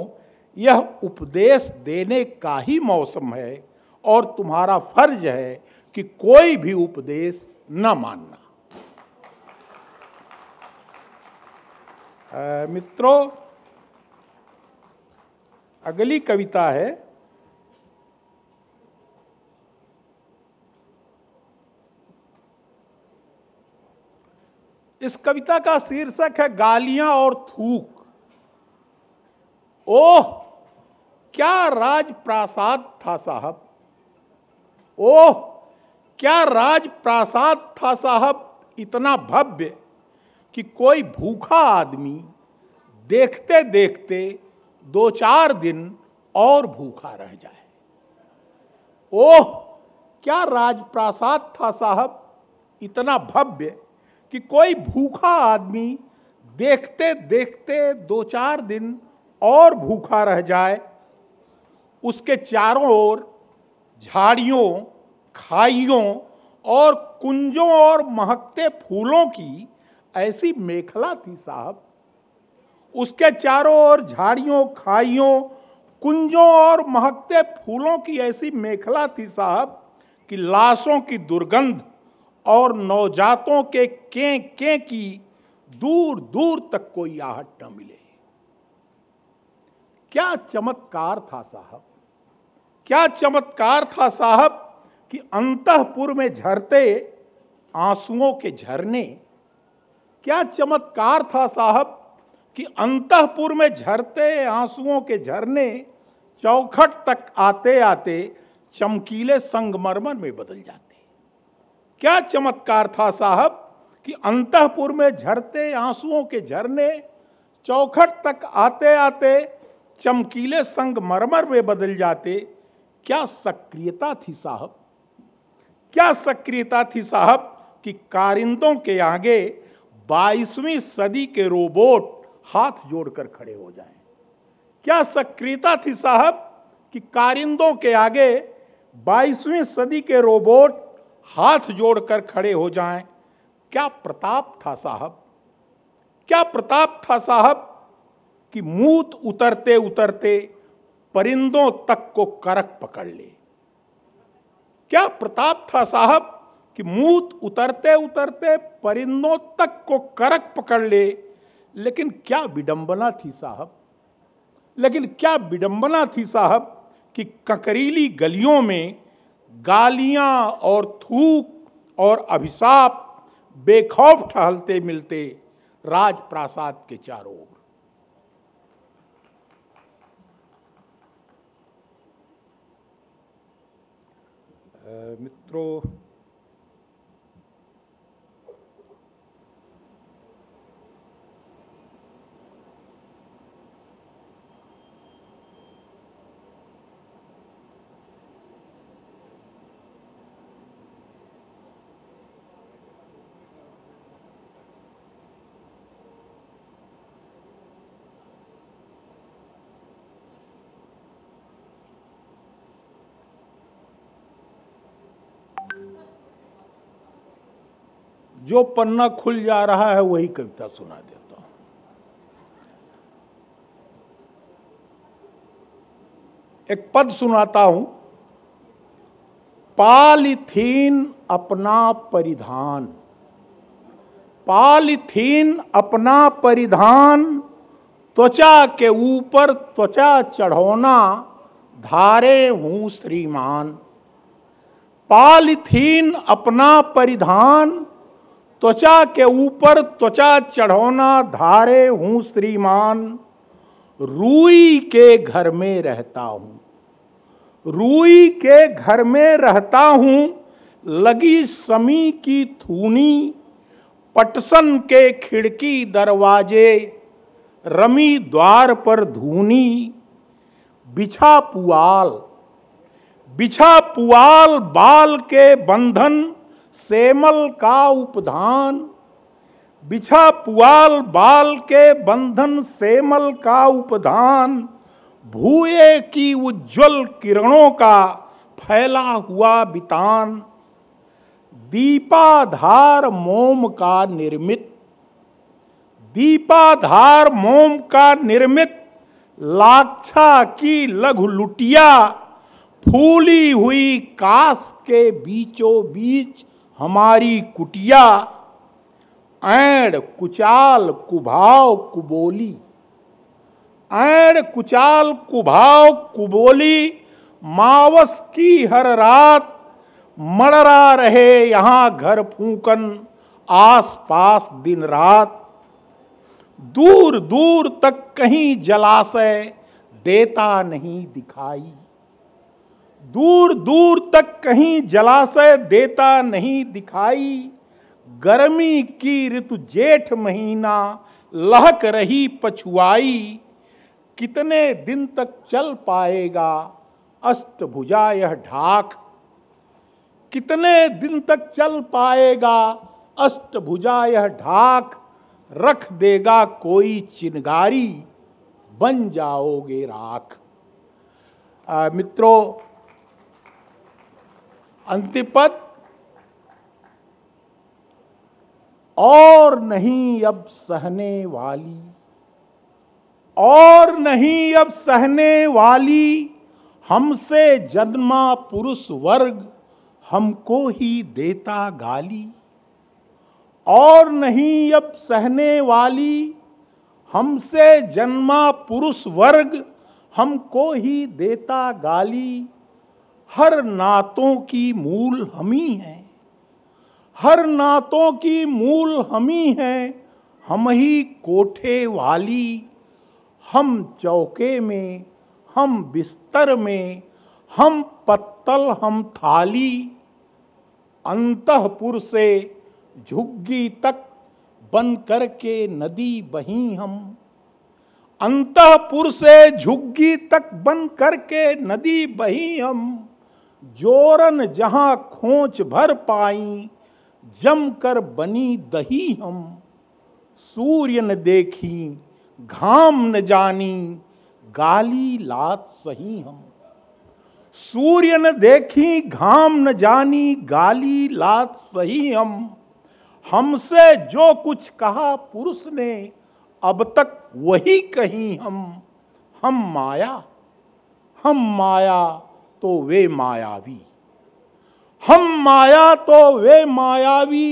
यह उपदेश देने का ही मौसम है और तुम्हारा फर्ज है कि कोई भी उपदेश न मानना। मित्रों, अगली कविता है इस कविता का शीर्षक है गालियां और थूक। ओह क्या राजप्रासाद था साहब, ओह क्या राजप्रासाद था साहब, इतना भव्य कि कोई भूखा आदमी देखते देखते दो चार दिन और भूखा रह जाए। ओह क्या राजप्रासाद था साहब, इतना भव्य कि कोई भूखा आदमी देखते देखते दो चार दिन और भूखा रह जाए। उसके चारों ओर झाड़ियों, खाइयों और कुंजों और महकते फूलों की ऐसी मेखला थी साहब। उसके चारों ओर झाड़ियों, खाइयों, कुंजों और महकते फूलों की ऐसी मेखला थी साहब कि लाशों की दुर्गंध और नवजातों के कें की दूर दूर तक कोई आहट न मिले। क्या चमत्कार था साहब, क्या चमत्कार था साहब कि अंतःपुर में झरते आंसुओं के झरने। क्या चमत्कार था साहब कि अंतःपुर में झरते आंसुओं के झरने चौखट तक आते आते चमकीले संगमरमर में बदल जाते। क्या चमत्कार था साहब कि अंतःपुर में झरते आंसुओं के झरने चौखट तक आते आते चमकीले संगमरमर में बदल जाते। क्या सक्रियता थी साहब, क्या सक्रियता थी साहब कि कारिंदों के आगे 22वीं सदी के रोबोट हाथ जोड़कर खड़े हो जाएं। क्या सक्रियता थी साहब कि कारिंदों के आगे 22वीं सदी के रोबोट हाथ जोड़कर खड़े हो जाएं। क्या प्रताप था साहब, क्या प्रताप था साहब कि मूत उतरते उतरते परिंदों तक को करक पकड़ ले। क्या प्रताप था साहब कि मूत उतरते उतरते परिंदों तक को करक पकड़ ले। लेकिन क्या विडंबना थी साहब, लेकिन क्या विडंबना थी साहब कि ककरीली गलियों में गालियां और थूक और अभिशाप बेखौफ टहलते मिलते राजप्रासाद के चारों ओर। मित्रों, जो पन्ना खुल जा रहा है वही कविता सुना देता हूं। एक पद सुनाता हूं। पालिथीन अपना परिधान, पालिथीन अपना परिधान, त्वचा के ऊपर त्वचा चढ़ोना धारे हूं श्रीमान। पालिथीन अपना परिधान, त्वचा के ऊपर त्वचा चढ़ोना धारे हूँ श्रीमान। रूई के घर में रहता हूँ, रूई के घर में रहता हूँ, लगी समी की थूनी पटसन के खिड़की दरवाजे, रमी द्वार पर धूनी। बिछा पुआल, बिछा पुआल, बाल के बंधन सेमल का उपधान। बिछा पुआल, बाल के बंधन सेमल का उपधान, भूये की उज्ज्वल किरणों का फैला हुआ बितान। दीपाधार मोम का निर्मित, दीपाधार मोम का निर्मित, लाक्षा की लघु लुटिया फूली हुई कास के बीचों बीच हमारी कुटिया। ऐड़ कुचाल कुभाव कुबोली, ऐड़ कुचाल कुभाव कुबोली, मावस की हर रात मड़रा रहे यहाँ घर फूंकन आस पास दिन रात। दूर दूर तक कहीं जलाशय देता नहीं दिखाई, दूर दूर तक कहीं जलाशय देता नहीं दिखाई। गर्मी की ऋतु जेठ महीना लहक रही पछुआई, कितने दिन तक चल पाएगा अष्टभुजा यह ढाक, कितने दिन तक चल पाएगा अष्टभुजा यह ढाक। रख देगा कोई चिनगारी बन जाओगे राख। मित्रों, अंतिम पद। और नहीं अब सहने वाली, और नहीं अब सहने वाली, हमसे जन्मा पुरुष वर्ग हमको ही देता गाली। और नहीं अब सहने वाली, हमसे जन्मा पुरुष वर्ग हमको ही देता गाली। हर नातों की मूल हम ही हैं, हर नातों की मूल हम ही हैं, हम ही कोठे वाली। हम चौके में, हम बिस्तर में, हम पत्तल हम थाली। अंतःपुर से झुग्गी तक बन करके नदी बहीं हम, अंतःपुर से झुग्गी तक बन करके नदी बहीं हम। जोरन जहाँ खोंच भर पाई जमकर बनी दही हम। सूर्य न देखी घाम न जानी गाली लात सही हम, सूर्य न देखी घाम न जानी गाली लात सही हम। हमसे जो कुछ कहा पुरुष ने अब तक वही कहीं हम। हम माया, हम माया तो वे मायावी, हम माया तो वे मायावी।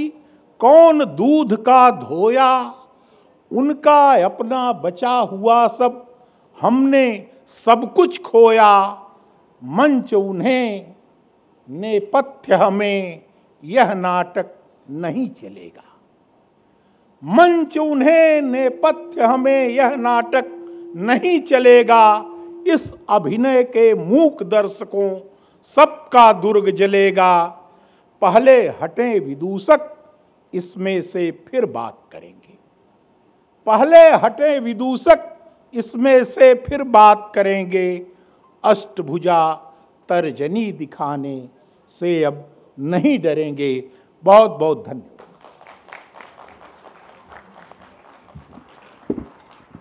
कौन दूध का धोया उनका अपना बचा हुआ सब, हमने सब कुछ खोया मंच उन्हें। नेपथ्य हमें यह नाटक नहीं चलेगा, मंच उन्हें नेपथ्य हमें यह नाटक नहीं चलेगा। इस अभिनय के मूक दर्शकों सबका दुर्ग जलेगा। पहले हटें विदूषक इसमें से फिर बात करेंगे, पहले हटें विदूषक इसमें से फिर बात करेंगे। अष्टभुजा तर्जनी दिखाने से अब नहीं डरेंगे। बहुत बहुत धन्यवाद।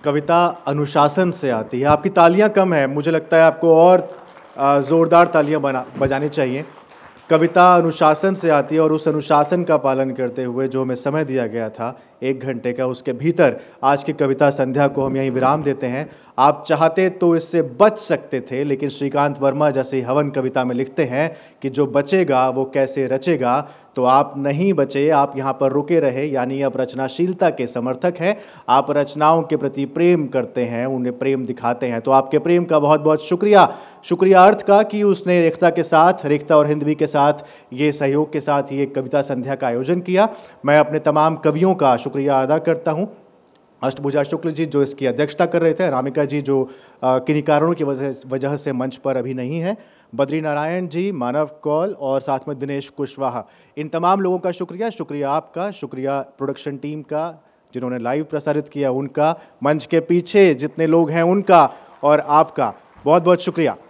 कविता अनुशासन से आती है। आपकी तालियां कम है, मुझे लगता है आपको और ज़ोरदार तालियां बजानी चाहिए। कविता अनुशासन से आती है और उस अनुशासन का पालन करते हुए जो हमें समय दिया गया था 1 घंटे का, उसके भीतर आज की कविता संध्या को हम यहीं विराम देते हैं। आप चाहते तो इससे बच सकते थे, लेकिन श्रीकांत वर्मा जैसे हवन कविता में लिखते हैं कि जो बचेगा वो कैसे रचेगा, तो आप नहीं बचे, आप यहाँ पर रुके रहे, यानी आप रचनाशीलता के समर्थक हैं, आप रचनाओं के प्रति प्रेम करते हैं, उन्हें प्रेम दिखाते हैं। तो आपके प्रेम का बहुत बहुत शुक्रिया, शुक्रिया अर्थ का कि उसने रेखता के साथ, रेखता और हिंदवी के साथ, ये सहयोग के साथ ही एक कविता संध्या का आयोजन किया। मैं अपने तमाम कवियों का शुक्रिया अदा करता हूँ। अष्टभुजा शुक्ल जी जो इसकी अध्यक्षता कर रहे थे, अनामिका जी जो किन्हीं कारणों की वजह से मंच पर अभी नहीं है, बद्री नारायण जी, मानव कौल और साथ में दिनेश कुशवाहा, इन तमाम लोगों का शुक्रिया, शुक्रिया आपका, शुक्रिया प्रोडक्शन टीम का जिन्होंने लाइव प्रसारित किया उनका, मंच के पीछे जितने लोग हैं उनका, और आपका बहुत बहुत शुक्रिया।